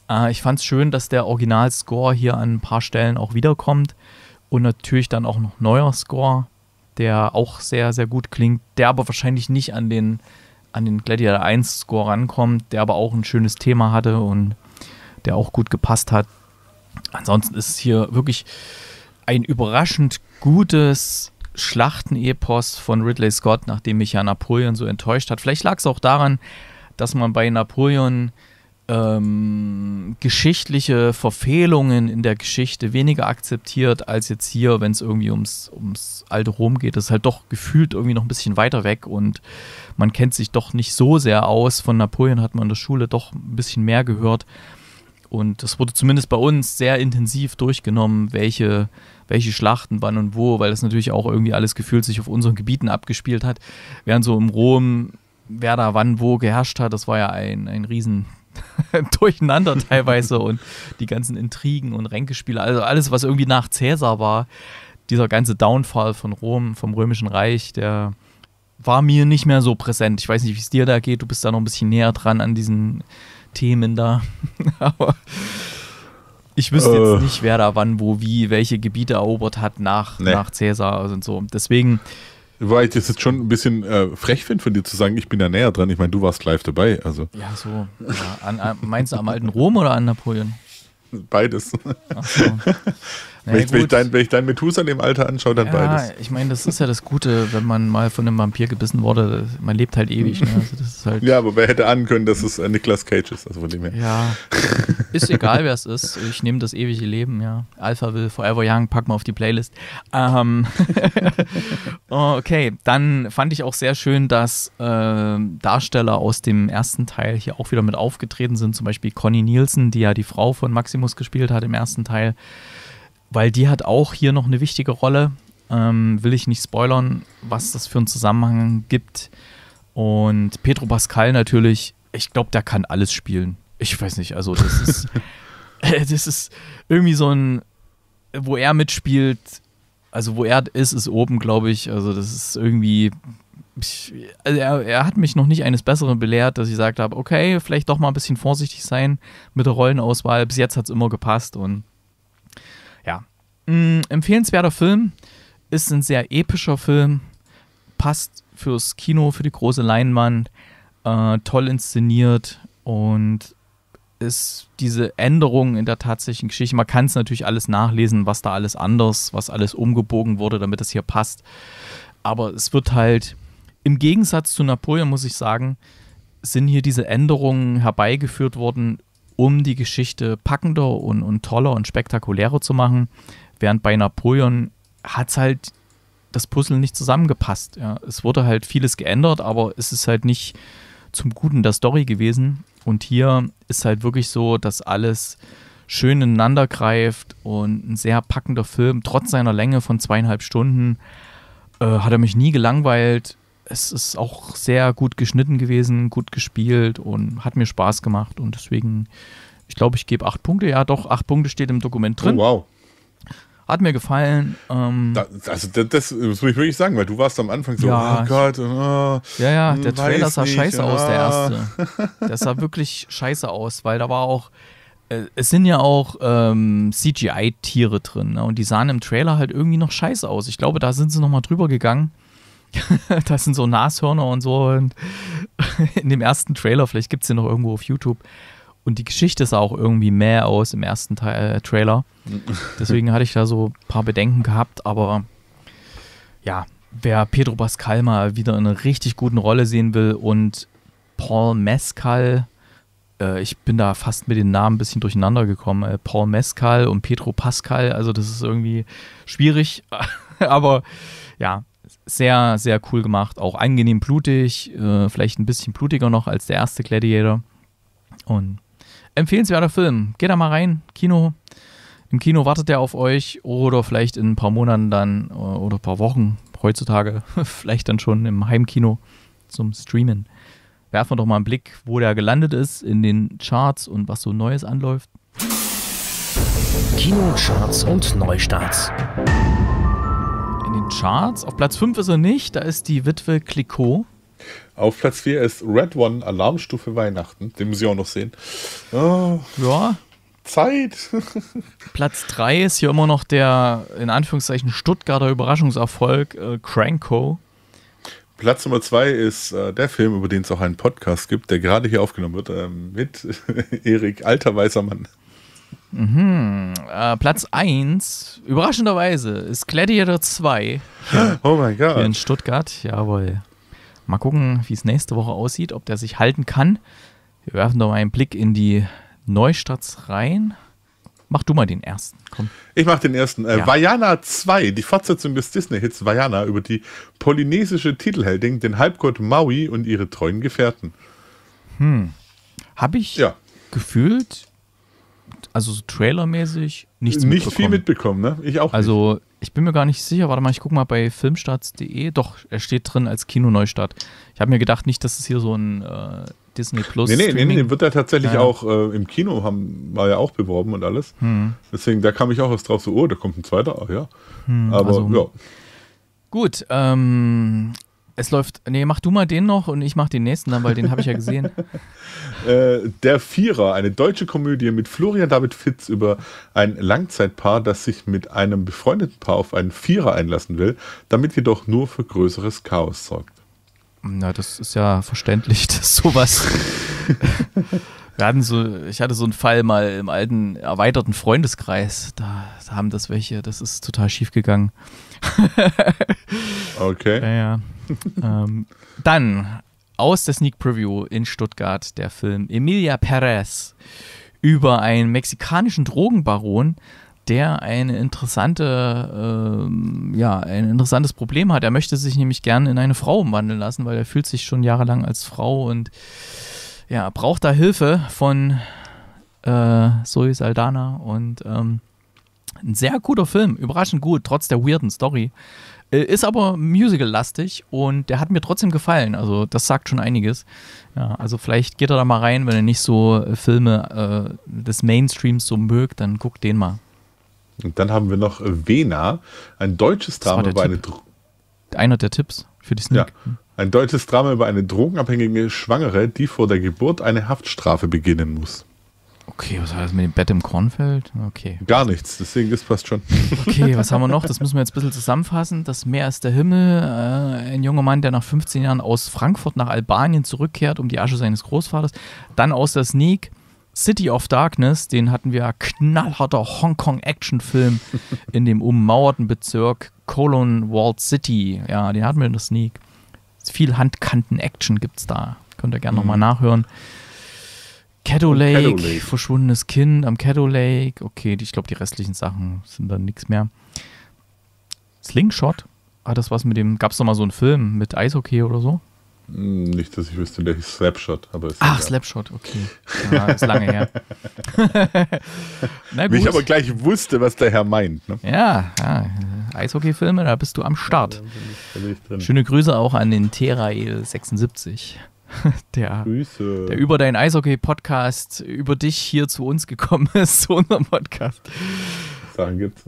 Äh, ich fand es schön, dass der Originalscore hier an ein paar Stellen auch wiederkommt und natürlich dann auch noch neuer Score, der auch sehr, sehr gut klingt, der aber wahrscheinlich nicht an den an den Gladiator eins Score rankommt, der aber auch ein schönes Thema hatte und der auch gut gepasst hat. Ansonsten ist hier wirklich ein überraschend gutes Schlachtenepos von Ridley Scott, nachdem mich ja Napoleon so enttäuscht hat. Vielleicht lag es auch daran, dass man bei Napoleon ähm, geschichtliche Verfehlungen in der Geschichte weniger akzeptiert als jetzt hier, wenn es irgendwie ums, ums alte Rom geht. Das ist halt doch gefühlt irgendwie noch ein bisschen weiter weg und man kennt sich doch nicht so sehr aus. Von Napoleon hat man in der Schule doch ein bisschen mehr gehört und das wurde zumindest bei uns sehr intensiv durchgenommen, welche, welche Schlachten wann und wo, weil das natürlich auch irgendwie alles gefühlt sich auf unseren Gebieten abgespielt hat. Während so im Rom, wer da wann wo geherrscht hat, das war ja ein, ein riesen Durcheinander teilweise und die ganzen Intrigen und Ränkespiele, also alles, was irgendwie nach Cäsar war, dieser ganze Downfall von Rom, vom Römischen Reich, der war mir nicht mehr so präsent. Ich weiß nicht, wie es dir da geht. Du bist da noch ein bisschen näher dran an diesen Themen da. Aber ich wüsste äh. jetzt nicht, wer da wann, wo, wie, welche Gebiete erobert hat nach, nee. nach Caesar und so. Deswegen. Weil ich das jetzt schon ein bisschen äh, frech finde, von dir zu sagen, ich bin da näher dran. Ich meine, du warst live dabei. Also. Ja, so. Ja, an, an, meinst du am alten Rom oder an Napoleon? Beides. Ach so. Naja, wenn, ich dein, wenn ich dein Methusalem im Alter anschaue, dann ja, beides. Ich meine, das ist ja das Gute, wenn man mal von einem Vampir gebissen wurde. Man lebt halt ewig. Ne? Also das ist halt ja, aber wer hätte ahnen können, dass es Nicolas Cage ist? Also von dem her. Ja, ist egal, wer es ist. Ich nehme das ewige Leben, ja. Alphaville, Forever Young, pack mal auf die Playlist. Ähm okay, dann fand ich auch sehr schön, dass äh, Darsteller aus dem ersten Teil hier auch wieder mit aufgetreten sind. Zum Beispiel Connie Nielsen, die ja die Frau von Maximus gespielt hat im ersten Teil. Weil die hat auch hier noch eine wichtige Rolle. Ähm, will ich nicht spoilern, was das für einen Zusammenhang gibt. Und Pedro Pascal natürlich, ich glaube, der kann alles spielen. Ich weiß nicht, also das ist, das ist irgendwie so ein, wo er mitspielt, also wo er ist, ist oben, glaube ich. Also das ist irgendwie, ich, also er, er hat mich noch nicht eines Besseren belehrt, dass ich gesagt habe, okay, vielleicht doch mal ein bisschen vorsichtig sein mit der Rollenauswahl. Bis jetzt hat es immer gepasst und ja, ein empfehlenswerter Film, ist ein sehr epischer Film, passt fürs Kino, für die große Leinwand, äh, toll inszeniert und ist diese Änderung in der tatsächlichen Geschichte, man kann es natürlich alles nachlesen, was da alles anders, was alles umgebogen wurde, damit es hier passt, aber es wird halt, im Gegensatz zu Napoleon, muss ich sagen, sind hier diese Änderungen herbeigeführt worden, um die Geschichte packender und, und toller und spektakulärer zu machen. Während bei Napoleon hat es halt das Puzzle nicht zusammengepasst. Ja. Es wurde halt vieles geändert, aber es ist halt nicht zum Guten der Story gewesen. Und hier ist halt wirklich so, dass alles schön ineinander greift und ein sehr packender Film. Trotz seiner Länge von zweieinhalb Stunden äh, hat er mich nie gelangweilt. Es ist auch sehr gut geschnitten gewesen, gut gespielt und hat mir Spaß gemacht. Und deswegen, ich glaube, ich gebe acht Punkte. Ja, doch, acht Punkte steht im Dokument drin. Oh, wow. Hat mir gefallen. Ähm, da, also das, das muss ich wirklich sagen, weil du warst am Anfang so, ja, oh Gott. Oh, ja, ja, der Trailer sah nicht, scheiße oh. aus, der erste. Der sah wirklich scheiße aus, weil da war auch, äh, es sind ja auch ähm, C G I-Tiere drin. Ne? Und die sahen im Trailer halt irgendwie noch scheiße aus. Ich glaube, da sind sie nochmal drüber gegangen. Das sind so Nashörner und so. Und in dem ersten Trailer, vielleicht gibt es den noch irgendwo auf YouTube. Und die Geschichte sah auch irgendwie mehr aus im ersten Teil, äh, Trailer. Deswegen hatte ich da so ein paar Bedenken gehabt. Aber ja, wer Pedro Pascal mal wieder in einer richtig guten Rolle sehen will und Paul Mescal, äh, ich bin da fast mit den Namen ein bisschen durcheinander gekommen. Äh, Paul Mescal und Pedro Pascal, also das ist irgendwie schwierig. Aber ja. Sehr, sehr cool gemacht, auch angenehm blutig, äh, vielleicht ein bisschen blutiger noch als der erste Gladiator. Und empfehlenswerter Film. Geht da mal rein, Kino. Im Kino wartet der auf euch oder vielleicht in ein paar Monaten dann oder ein paar Wochen, heutzutage vielleicht dann schon im Heimkino zum Streamen. Werfen wir doch mal einen Blick, wo der gelandet ist in den Charts und was so Neues anläuft. Kinocharts und Neustarts. In den Charts. Auf Platz fünf ist er nicht, da ist die Witwe Clicquot. Auf Platz vier ist Red One, Alarmstufe Weihnachten. Den muss ich auch noch sehen. Oh, ja. Zeit. Platz drei ist hier immer noch der, in Anführungszeichen, Stuttgarter Überraschungserfolg, äh, Cranko. Platz Nummer zwei ist äh, der Film, über den es auch einen Podcast gibt, der gerade hier aufgenommen wird, äh, mit Erik, alter weißer Mann. Mhm. Äh, Platz eins, überraschenderweise, ist Gladiator zwei. Hier, oh mein Gott. Hier in Stuttgart, jawohl. Mal gucken, wie es nächste Woche aussieht, ob der sich halten kann. Wir werfen doch mal einen Blick in die Neustarts rein. Mach du mal den ersten, komm. Ich mach den ersten. Äh, ja. Vayana zwei, die Fortsetzung des Disney-Hits Vayana über die polynesische Titelheldin, den Halbgott Maui und ihre treuen Gefährten. Hm. Hab ich ja. gefühlt... Also so trailermäßig nichts mitbekommen. Nicht viel mitbekommen, ne? Ich auch also, nicht. Also ich bin mir gar nicht sicher. Warte mal, ich gucke mal bei filmstarts punkt de. Doch, er steht drin als Kino-Neustart. Ich habe mir gedacht nicht, dass es hier so ein äh, Disney-Plus... Nee, nee, Streaming nee, nee, wird er tatsächlich ja. auch äh, im Kino, haben, war ja auch beworben und alles. Hm. Deswegen, da kam ich auch was drauf, so, oh, da kommt ein zweiter, ach ja. Hm, Aber, also, ja. Gut, ähm... Es läuft, nee, mach du mal den noch und ich mach den nächsten dann, weil den habe ich ja gesehen. äh, Der Vierer, eine deutsche Komödie mit Florian David Fitz über ein Langzeitpaar, das sich mit einem befreundeten Paar auf einen Vierer einlassen will, damit jedoch nur für größeres Chaos sorgt. Na, das ist ja verständlich, dass sowas... Wir hatten so, ich hatte so einen Fall mal im alten, erweiterten Freundeskreis. Da haben das welche, das ist total schief gegangen. Okay. Ja, ja. ähm, dann aus der Sneak Preview in Stuttgart der Film Emilia Perez über einen mexikanischen Drogenbaron, der eine interessante, ähm, ja, ein interessantes Problem hat. Er möchte sich nämlich gerne in eine Frau umwandeln lassen, weil er fühlt sich schon jahrelang als Frau und ja, braucht da Hilfe von äh, Zoe Saldana und ähm, ein sehr guter Film, überraschend gut, trotz der weirden Story. Äh, ist aber musical-lastig und der hat mir trotzdem gefallen, also das sagt schon einiges. Ja, also vielleicht geht er da mal rein, wenn ihr nicht so Filme äh, des Mainstreams so mögt, dann guckt den mal. Und dann haben wir noch Vena, ein deutsches Drama über eine Dro- Einer der Tipps für die Sneak. Ja. Ein deutsches Drama über eine drogenabhängige Schwangere, die vor der Geburt eine Haftstrafe beginnen muss. Okay, was war das mit dem Bett im Kornfeld? Okay. Gar nichts, deswegen ist passt schon. Okay, was haben wir noch? Das müssen wir jetzt ein bisschen zusammenfassen. Das Meer ist der Himmel. Äh, ein junger Mann, der nach fünfzehn Jahren aus Frankfurt nach Albanien zurückkehrt, um die Asche seines Großvaters. Dann aus der Sneak City of Darkness. Den hatten wir, knallharter Hongkong-Action-Film in dem ummauerten Bezirk Kowloon Walled City. Ja, den hatten wir in der Sneak. Viel Handkanten-Action gibt es da. Könnt ihr gerne mhm. nochmal nachhören. Caddo Lake, Lake, verschwundenes Kind am Caddo Lake. Okay, die, ich glaube, die restlichen Sachen sind dann nichts mehr. Slingshot? Ah, das war's mit dem. Gab es doch mal so einen Film mit Eishockey oder so? Nicht, dass ich wüsste, der hieß Slapshot. Aber Ach, egal. Slapshot, okay. Ja, ist lange her. Na gut. Wie ich aber gleich wusste, was der Herr meint. Ne? Ja, ja, Eishockey-Filme, da bist du am Start. Ja, schöne Grüße auch an den Terael sechsundsiebzig, der, der über deinen Eishockey-Podcast, über dich hier zu uns gekommen ist, zu unserem Podcast. Sachen gibt's.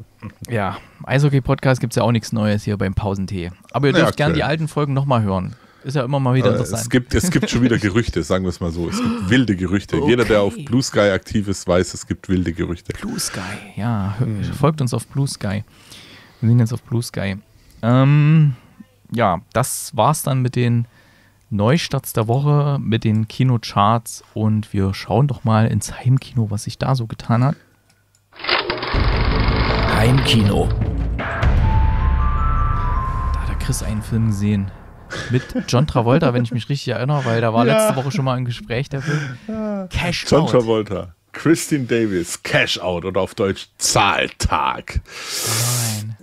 Ja, Eishockey-Podcast gibt es ja auch nichts Neues hier beim Pausentee. Aber ihr dürft ja, gerne die alten Folgen nochmal hören. Ist ja immer mal wieder interessant. Es gibt, es gibt schon wieder Gerüchte, sagen wir es mal so. Es gibt wilde Gerüchte. Okay. Jeder, der auf Blue Sky aktiv ist, weiß, es gibt wilde Gerüchte. Blue Sky, ja. Hm. Folgt uns auf Blue Sky. Wir sind jetzt auf Blue Sky. Ähm, ja, das war's dann mit den Neustarts der Woche, mit den Kinocharts. Und wir schauen doch mal ins Heimkino, was sich da so getan hat. Heimkino. Da hat der Chris einen Film gesehen. Mit John Travolta, wenn ich mich richtig erinnere, weil da war ja. letzte Woche schon mal ein Gespräch der Film. Cash Out. John Travolta, Kristin Davis, Cash Out oder auf Deutsch Zahltag. Oh nein.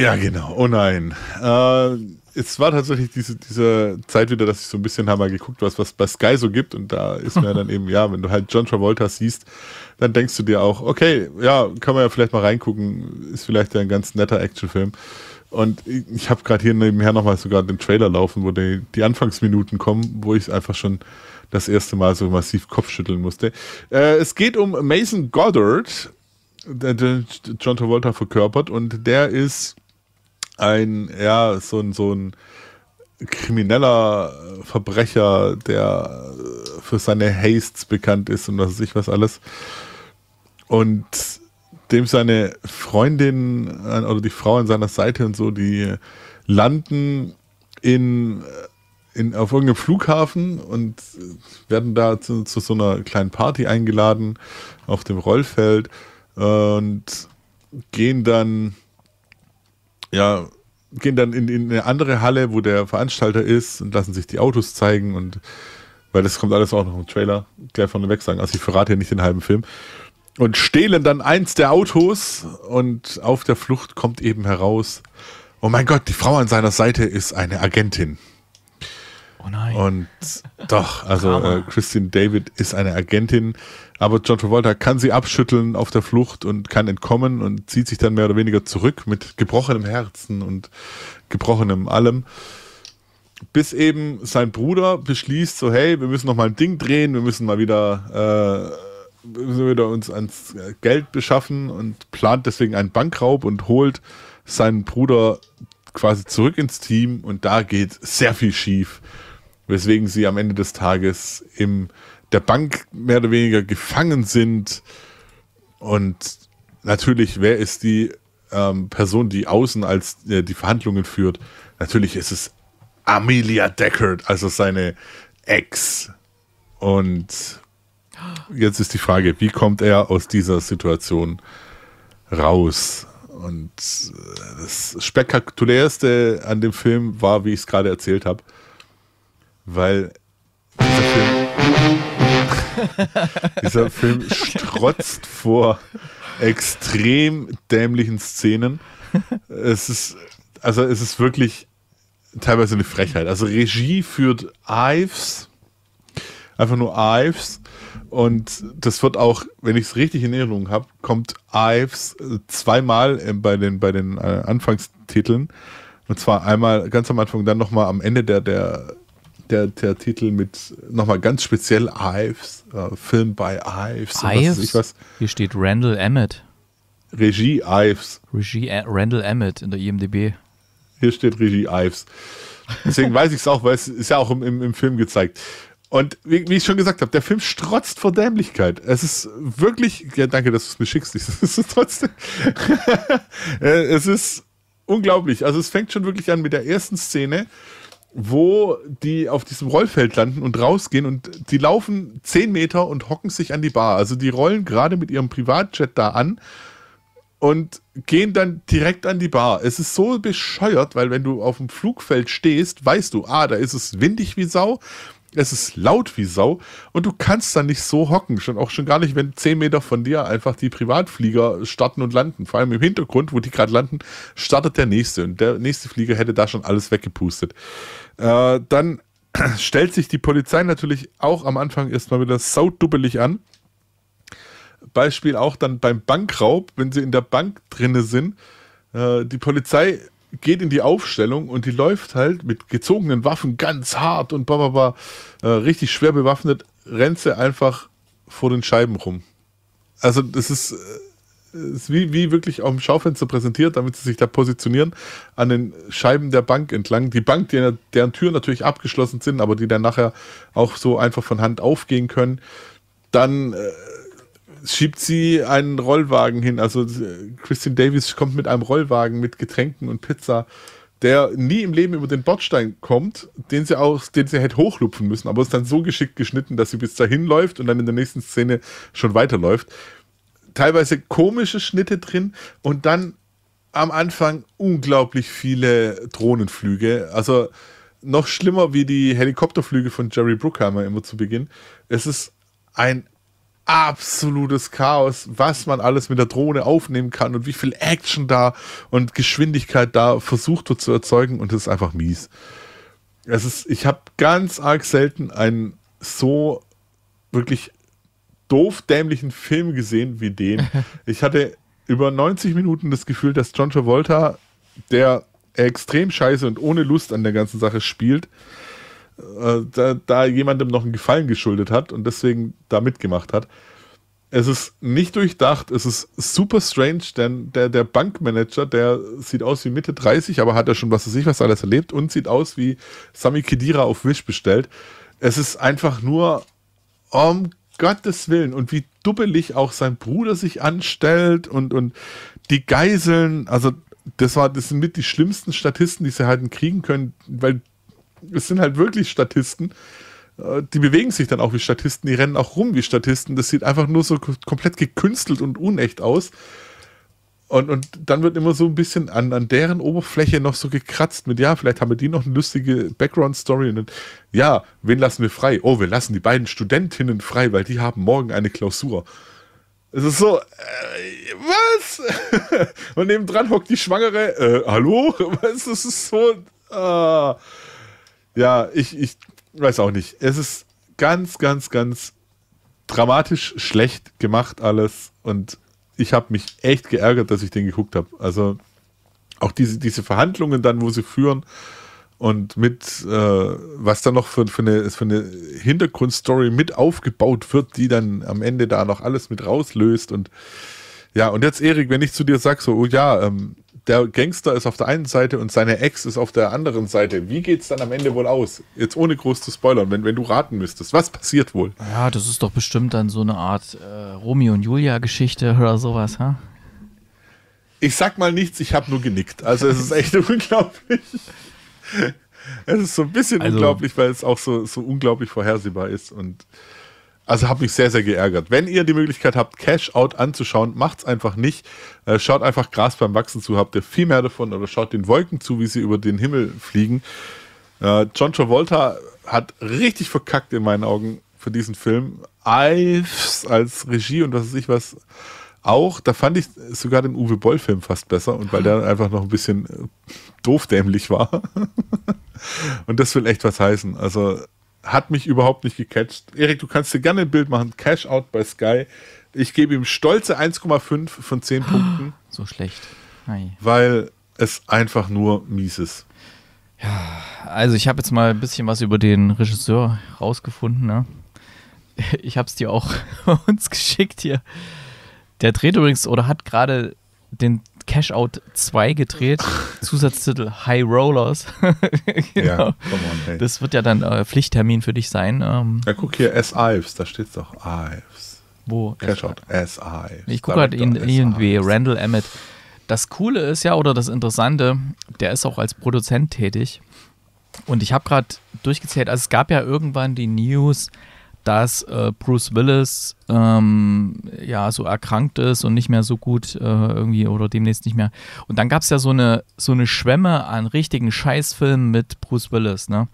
Ja, genau. Oh nein. Äh, es war tatsächlich diese, diese Zeit wieder, dass ich so ein bisschen mal geguckt habe, was bei Sky so gibt. Und da ist mir dann eben, ja, wenn du halt John Travolta siehst, dann denkst du dir auch, okay, ja, kann man ja vielleicht mal reingucken. Ist vielleicht ein ganz netter Actionfilm. Und ich habe gerade hier nebenher nochmal sogar den Trailer laufen, wo die, die Anfangsminuten kommen, wo ich einfach schon das erste Mal so massiv Kopfschütteln musste. Äh, es geht um Mason Goddard, der, der John Travolta verkörpert, und der ist ein, ja, so ein, so ein krimineller Verbrecher, der für seine Hastes bekannt ist und was weiß ich was alles. Und dem seine Freundin oder die Frau an seiner Seite und so, die landen in, in, auf irgendeinem Flughafen und werden da zu, zu so einer kleinen Party eingeladen auf dem Rollfeld und gehen dann, ja, gehen dann in, in eine andere Halle, wo der Veranstalter ist und lassen sich die Autos zeigen und, weil das kommt alles auch noch im Trailer, gleich von weg sagen, also ich verrate hier nicht den halben Film. Und stehlen dann eins der Autos und auf der Flucht kommt eben heraus, oh mein Gott, die Frau an seiner Seite ist eine Agentin. Oh nein. Und doch, also äh, Kristin David ist eine Agentin, aber John Travolta kann sie abschütteln auf der Flucht und kann entkommen und zieht sich dann mehr oder weniger zurück mit gebrochenem Herzen und gebrochenem allem. Bis eben sein Bruder beschließt, so hey, wir müssen nochmal ein Ding drehen, wir müssen mal wieder... Äh, müssen wir uns ans Geld beschaffen und plant deswegen einen Bankraub und holt seinen Bruder quasi zurück ins Team und da geht sehr viel schief, weswegen sie am Ende des Tages in der Bank mehr oder weniger gefangen sind. Und natürlich, wer ist die ähm, Person, die außen als äh, die Verhandlungen führt? Natürlich ist es Amelia Deckard, also seine Ex. Und jetzt ist die Frage, wie kommt er aus dieser Situation raus? Und das Spektakulärste an dem Film war, wie ich es gerade erzählt habe, weil dieser Film, dieser Film strotzt vor extrem dämlichen Szenen. Es ist, also es ist wirklich teilweise eine Frechheit. Also Regie führt Ives, einfach nur Ives. Und das wird auch, wenn ich es richtig in Erinnerung habe, kommt Ives zweimal bei den, bei den äh, Anfangstiteln. Und zwar einmal ganz am Anfang, dann nochmal am Ende der, der, der, der Titel mit nochmal ganz speziell Ives, äh, Film bei Ives. Ives? Was, ich weiß. Hier steht Randall Emmett. Regie Ives. Regie A Randall Emmett in der I M D B. Hier steht Regie Ives. Deswegen weiß ich es auch, weil es ist ja auch im, im, im Film gezeigt. Und wie, wie ich schon gesagt habe, der Film strotzt vor Dämlichkeit. Es ist wirklich, ja danke, dass du es mir schickst, es ist trotzdem, es ist unglaublich. Also es fängt schon wirklich an mit der ersten Szene, wo die auf diesem Rollfeld landen und rausgehen und die laufen zehn Meter und hocken sich an die Bar. Also die rollen gerade mit ihrem Privatjet da an und gehen dann direkt an die Bar. Es ist so bescheuert, weil wenn du auf dem Flugfeld stehst, weißt du, ah, da ist es windig wie Sau, es ist laut wie Sau und du kannst da nicht so hocken. Schon auch schon gar nicht, wenn zehn Meter von dir einfach die Privatflieger starten und landen. Vor allem im Hintergrund, wo die gerade landen, startet der nächste. Und der nächste Flieger hätte da schon alles weggepustet. Äh, dann stellt sich die Polizei natürlich auch am Anfang erstmal wieder saudubbelig an. Beispiel auch dann beim Bankraub, wenn sie in der Bank drinne sind. Äh, die Polizei geht in die Aufstellung und die läuft halt mit gezogenen Waffen ganz hart und bababa, äh, richtig schwer bewaffnet, rennt sie einfach vor den Scheiben rum. Also das ist, äh, ist wie, wie wirklich auf dem Schaufenster präsentiert, damit sie sich da positionieren, an den Scheiben der Bank entlang. Die Bank, die, deren Türen natürlich abgeschlossen sind, aber die dann nachher auch so einfach von Hand aufgehen können. Dann äh, schiebt sie einen Rollwagen hin, also Kristin Davis kommt mit einem Rollwagen mit Getränken und Pizza, der nie im Leben über den Bordstein kommt, den sie auch, den sie hätte hochlupfen müssen, aber ist dann so geschickt geschnitten, dass sie bis dahin läuft und dann in der nächsten Szene schon weiterläuft. Teilweise komische Schnitte drin und dann am Anfang unglaublich viele Drohnenflüge, also noch schlimmer wie die Helikopterflüge von Jerry Bruckheimer immer zu Beginn. Es ist ein absolutes Chaos, was man alles mit der Drohne aufnehmen kann und wie viel Action da und Geschwindigkeit da versucht wird zu erzeugen und das ist einfach mies. Es ist, ich habe ganz arg selten einen so wirklich doof dämlichen Film gesehen wie den. Ich hatte über neunzig Minuten das Gefühl, dass John Travolta, der extrem scheiße und ohne Lust an der ganzen Sache spielt, Da, da jemandem noch einen Gefallen geschuldet hat und deswegen da mitgemacht hat. Es ist nicht durchdacht, es ist super strange, denn der, der Bankmanager, der sieht aus wie Mitte dreißig, aber hat ja schon was weiß ich was alles erlebt und sieht aus wie Sami Khedira auf Wish bestellt. Es ist einfach nur um Gottes Willen und wie dubbelig auch sein Bruder sich anstellt und, und die Geiseln, also das, war, das sind mit die schlimmsten Statisten, die sie halt kriegen können, weil es sind halt wirklich Statisten, die bewegen sich dann auch wie Statisten, die rennen auch rum wie Statisten, das sieht einfach nur so komplett gekünstelt und unecht aus und, und dann wird immer so ein bisschen an, an deren Oberfläche noch so gekratzt mit, ja, vielleicht haben wir die noch eine lustige Background-Story und ja, wen lassen wir frei? Oh, wir lassen die beiden Studentinnen frei, weil die haben morgen eine Klausur. Es ist so, äh, was? Und nebendran hockt die Schwangere, äh, hallo? Was? Das ist so, äh, ja, ich, ich weiß auch nicht. Es ist ganz, ganz, ganz dramatisch schlecht gemacht alles und ich habe mich echt geärgert, dass ich den geguckt habe. Also auch diese, diese Verhandlungen dann, wo sie führen und mit, äh, was da noch für, für, eine, für eine Hintergrundstory mit aufgebaut wird, die dann am Ende da noch alles mit rauslöst und ja, und jetzt Erik, wenn ich zu dir sag so, oh ja, ähm, der Gangster ist auf der einen Seite und seine Ex ist auf der anderen Seite. Wie geht's dann am Ende wohl aus? Jetzt ohne groß zu spoilern, wenn, wenn du raten müsstest, was passiert wohl? Ja, das ist doch bestimmt dann so eine Art äh, Romeo und Julia-Geschichte oder sowas, ha? Ich sag mal nichts, ich habe nur genickt. Also es ist echt unglaublich. Es ist so ein bisschen also, unglaublich, weil es auch so, so unglaublich vorhersehbar ist. Und also habe mich sehr, sehr geärgert. Wenn ihr die Möglichkeit habt, Cash Out anzuschauen, macht's einfach nicht. Schaut einfach Gras beim Wachsen zu, habt ihr viel mehr davon. Oder schaut den Wolken zu, wie sie über den Himmel fliegen. John Travolta hat richtig verkackt in meinen Augen für diesen Film. Ives als Regie und was weiß ich was... Auch, da fand ich sogar den Uwe Boll-Film fast besser, und weil der einfach noch ein bisschen doof dämlich war. Und das will echt was heißen. Also hat mich überhaupt nicht gecatcht. Erik, du kannst dir gerne ein Bild machen. Cash Out bei Sky. Ich gebe ihm stolze eins Komma fünf von zehn Punkten. So schlecht. Nein. Weil es einfach nur mies ist. Ja, also ich habe jetzt mal ein bisschen was über den Regisseur rausgefunden. Ne? Ich habe es dir auch uns geschickt hier. Der dreht übrigens oder hat gerade den Cash Out zwei gedreht. Zusatztitel High Rollers. Genau. Ja, come on, hey. Das wird ja dann äh, Pflichttermin für dich sein. Ähm, ja, guck hier, S. Ives, da steht's doch. Ives. Wo? Cash Out, S. Ives. Ich gucke halt irgendwie Randall Emmett. Das Coole ist ja, oder das Interessante, der ist auch als Produzent tätig. Und ich habe gerade durchgezählt, also es gab ja irgendwann die News, dass äh, Bruce Willis ähm, ja so erkrankt ist und nicht mehr so gut äh, irgendwie oder demnächst nicht mehr. Und dann gab es ja so eine, so eine Schwemme an richtigen Scheißfilmen mit Bruce Willis, ne?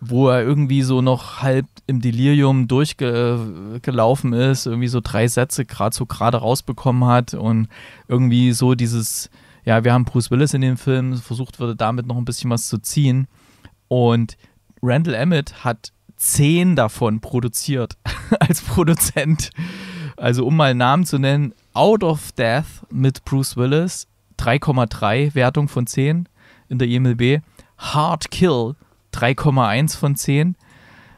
Wo er irgendwie so noch halb im Delirium durchgelaufen ist, irgendwie so drei Sätze gerade so gerade rausbekommen hat und irgendwie so dieses, ja, wir haben Bruce Willis in dem Film, versucht wurde damit noch ein bisschen was zu ziehen. Und Randall Emmett hat zehn davon produziert als Produzent. Also um mal einen Namen zu nennen, Out of Death mit Bruce Willis, drei Komma drei Wertung von zehn in der I M D B. Hard Kill, drei Komma eins von zehn.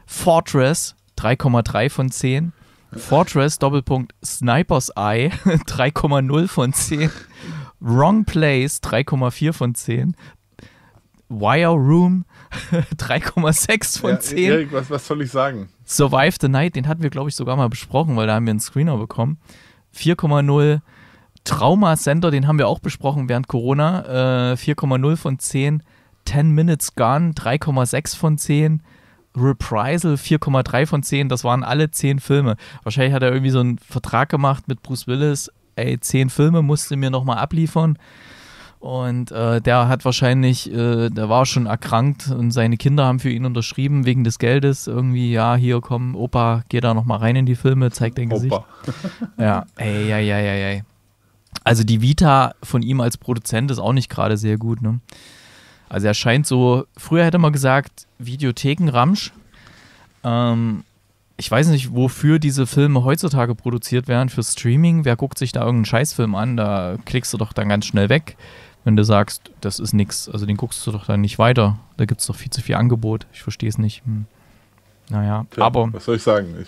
Fortress, drei Komma drei von zehn. Fortress, Doppelpunkt, Sniper's Eye, drei Komma null von zehn. Wrong Place, drei Komma vier von zehn. Wire Room, drei Komma sechs von zehn. Ja, Erik, was, was soll ich sagen? Survive the Night, den hatten wir, glaube ich, sogar mal besprochen, weil da haben wir einen Screener bekommen. vier Komma null. Trauma Center, den haben wir auch besprochen während Corona. Äh, vier Komma null von zehn. ten Minutes Gone, drei Komma sechs von zehn. Reprisal, vier Komma drei von zehn. Das waren alle zehn Filme. Wahrscheinlich hat er irgendwie so einen Vertrag gemacht mit Bruce Willis. Ey, zehn Filme musst du mir nochmal abliefern. Und äh, der hat wahrscheinlich, äh, der war schon erkrankt und seine Kinder haben für ihn unterschrieben wegen des Geldes. Irgendwie, ja, hier komm, Opa, geh da nochmal rein in die Filme, zeig dein Opa. Gesicht. Ja, ey, ey, ey, ey, ey. Also die Vita von ihm als Produzent ist auch nicht gerade sehr gut, ne? Also er scheint so, früher hätte man gesagt, Videothekenramsch. Ähm, ich weiß nicht, wofür diese Filme heutzutage produziert werden, für Streaming. Wer guckt sich da irgendeinen Scheißfilm an? Da klickst du doch dann ganz schnell weg. Wenn du sagst, das ist nix, also den guckst du doch dann nicht weiter. Da gibt es doch viel zu viel Angebot. Ich verstehe es nicht. Hm. Naja, ja, aber... Was soll ich sagen? Ich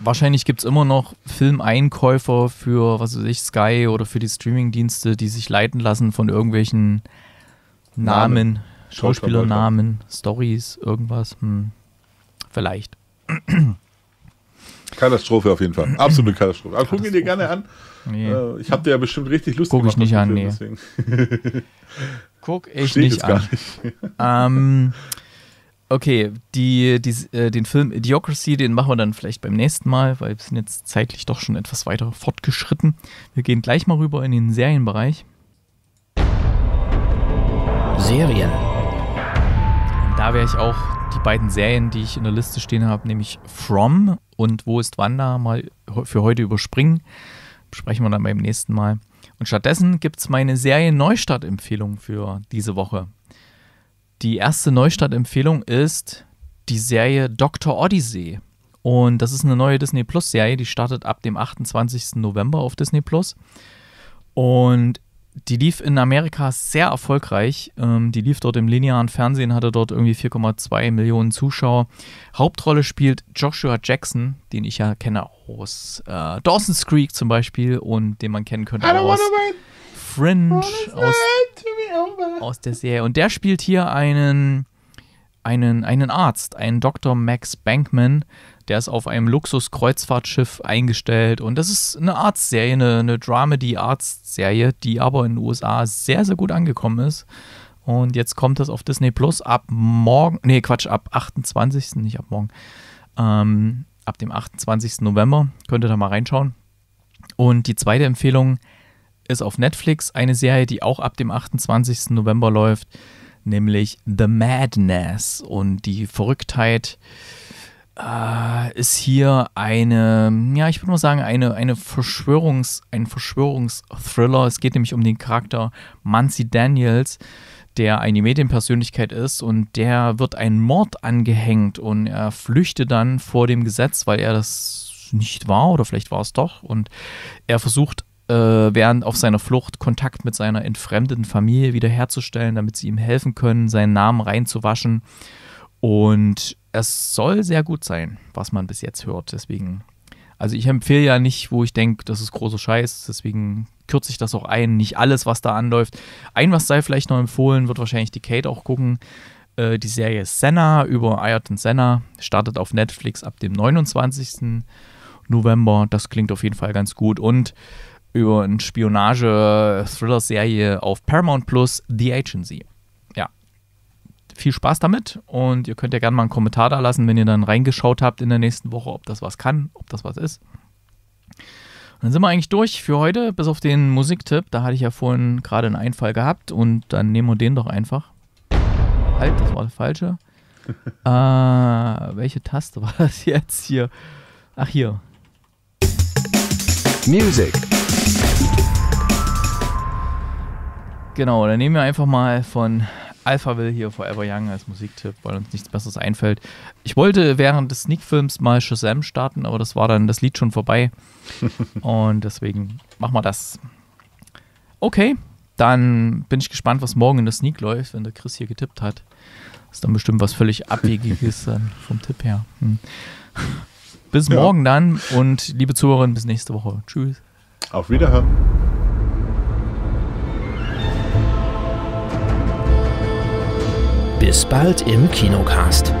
wahrscheinlich gibt es immer noch Filmeinkäufer für, was weiß ich, Sky oder für die Streamingdienste, die sich leiten lassen von irgendwelchen Namen, Namen. Schauspielernamen, Stories, irgendwas. Hm. Vielleicht. Katastrophe auf jeden Fall. Absolute Katastrophe. Aber guck ihn dir gerne an. Nee. Ich habe dir ja bestimmt richtig Lust guck gemacht. Guck ich nicht an, nee. Guck ich Steht nicht an. Nicht. Ähm, okay, die, die, äh, den Film Idiocracy, den machen wir dann vielleicht beim nächsten Mal, weil wir sind jetzt zeitlich doch schon etwas weiter fortgeschritten. Wir gehen gleich mal rüber in den Serienbereich. Serien. Da wäre ich auch die beiden Serien, die ich in der Liste stehen habe, nämlich From und Wo ist Wanda, mal für heute überspringen. Besprechen wir dann beim nächsten Mal. Und stattdessen gibt es meine Serien-Neustart-Empfehlung für diese Woche. Die erste Neustart-Empfehlung ist die Serie Doktor Odyssey. Und das ist eine neue Disney-Plus-Serie, die startet ab dem achtundzwanzigsten November auf Disney Plus. Und Die lief in Amerika sehr erfolgreich. Ähm, die lief dort im linearen Fernsehen, hatte dort irgendwie vier Komma zwei Millionen Zuschauer. Hauptrolle spielt Joshua Jackson, den ich ja kenne aus äh, Dawson's Creek zum Beispiel und den man kennen könnte aus Fringe, aus, aus der Serie. Und der spielt hier einen, einen, einen Arzt, einen Doktor Max Bankman. Der ist auf einem Luxus-Kreuzfahrtschiff eingestellt. Und das ist eine Arztserie, eine, eine Dramedy-Arzt-Serie, die aber in den U S A sehr, sehr gut angekommen ist. Und jetzt kommt das auf Disney Plus ab morgen, nee, Quatsch, ab achtundzwanzigsten, nicht ab morgen, ähm, ab dem achtundzwanzigsten November. Könnt ihr da mal reinschauen. Und die zweite Empfehlung ist auf Netflix eine Serie, die auch ab dem achtundzwanzigsten November läuft, nämlich The Madness. Und die Verrücktheit ist hier eine, ja, ich würde mal sagen, eine, eine Verschwörungs, ein Verschwörungsthriller. Es geht nämlich um den Charakter Muncy Daniels, der eine Medienpersönlichkeit ist und der wird ein Mord angehängt und er flüchtet dann vor dem Gesetz, weil er das nicht war oder vielleicht war es doch und er versucht äh, während auf seiner Flucht Kontakt mit seiner entfremdeten Familie wiederherzustellen, damit sie ihm helfen können, seinen Namen reinzuwaschen. Und es soll sehr gut sein, was man bis jetzt hört. Deswegen, also ich empfehle ja nicht, wo ich denke, das ist großer Scheiß. Deswegen kürze ich das auch ein. Nicht alles, was da anläuft. Ein, was sei vielleicht noch empfohlen, wird wahrscheinlich die Kate auch gucken. Äh, die Serie Senna über Ayrton Senna startet auf Netflix ab dem neunundzwanzigsten November. Das klingt auf jeden Fall ganz gut. Und über eine Spionage-Thriller-Serie auf Paramount Plus, The Agency. Viel Spaß damit und ihr könnt ja gerne mal einen Kommentar da lassen, wenn ihr dann reingeschaut habt in der nächsten Woche, ob das was kann, ob das was ist. Und dann sind wir eigentlich durch für heute, bis auf den Musiktipp. Da hatte ich ja vorhin gerade einen Einfall gehabt und dann nehmen wir den doch einfach. Halt, das war das Falsche. äh, welche Taste war das jetzt hier? Ach, hier. Music. Genau, dann nehmen wir einfach mal von Alphaville hier Forever Young als Musiktipp, weil uns nichts Besseres einfällt. Ich wollte während des Sneak-Films mal Shazam starten, aber das war dann das Lied schon vorbei. Und deswegen machen wir das. Okay, dann bin ich gespannt, was morgen in der Sneak läuft, wenn der Chris hier getippt hat. Ist dann bestimmt was völlig Abwegiges dann vom Tipp her. Hm. Bis morgen ja. Dann und liebe Zuhörerinnen, bis nächste Woche. Tschüss. Auf Wiederhören. Bis bald im KinoCast.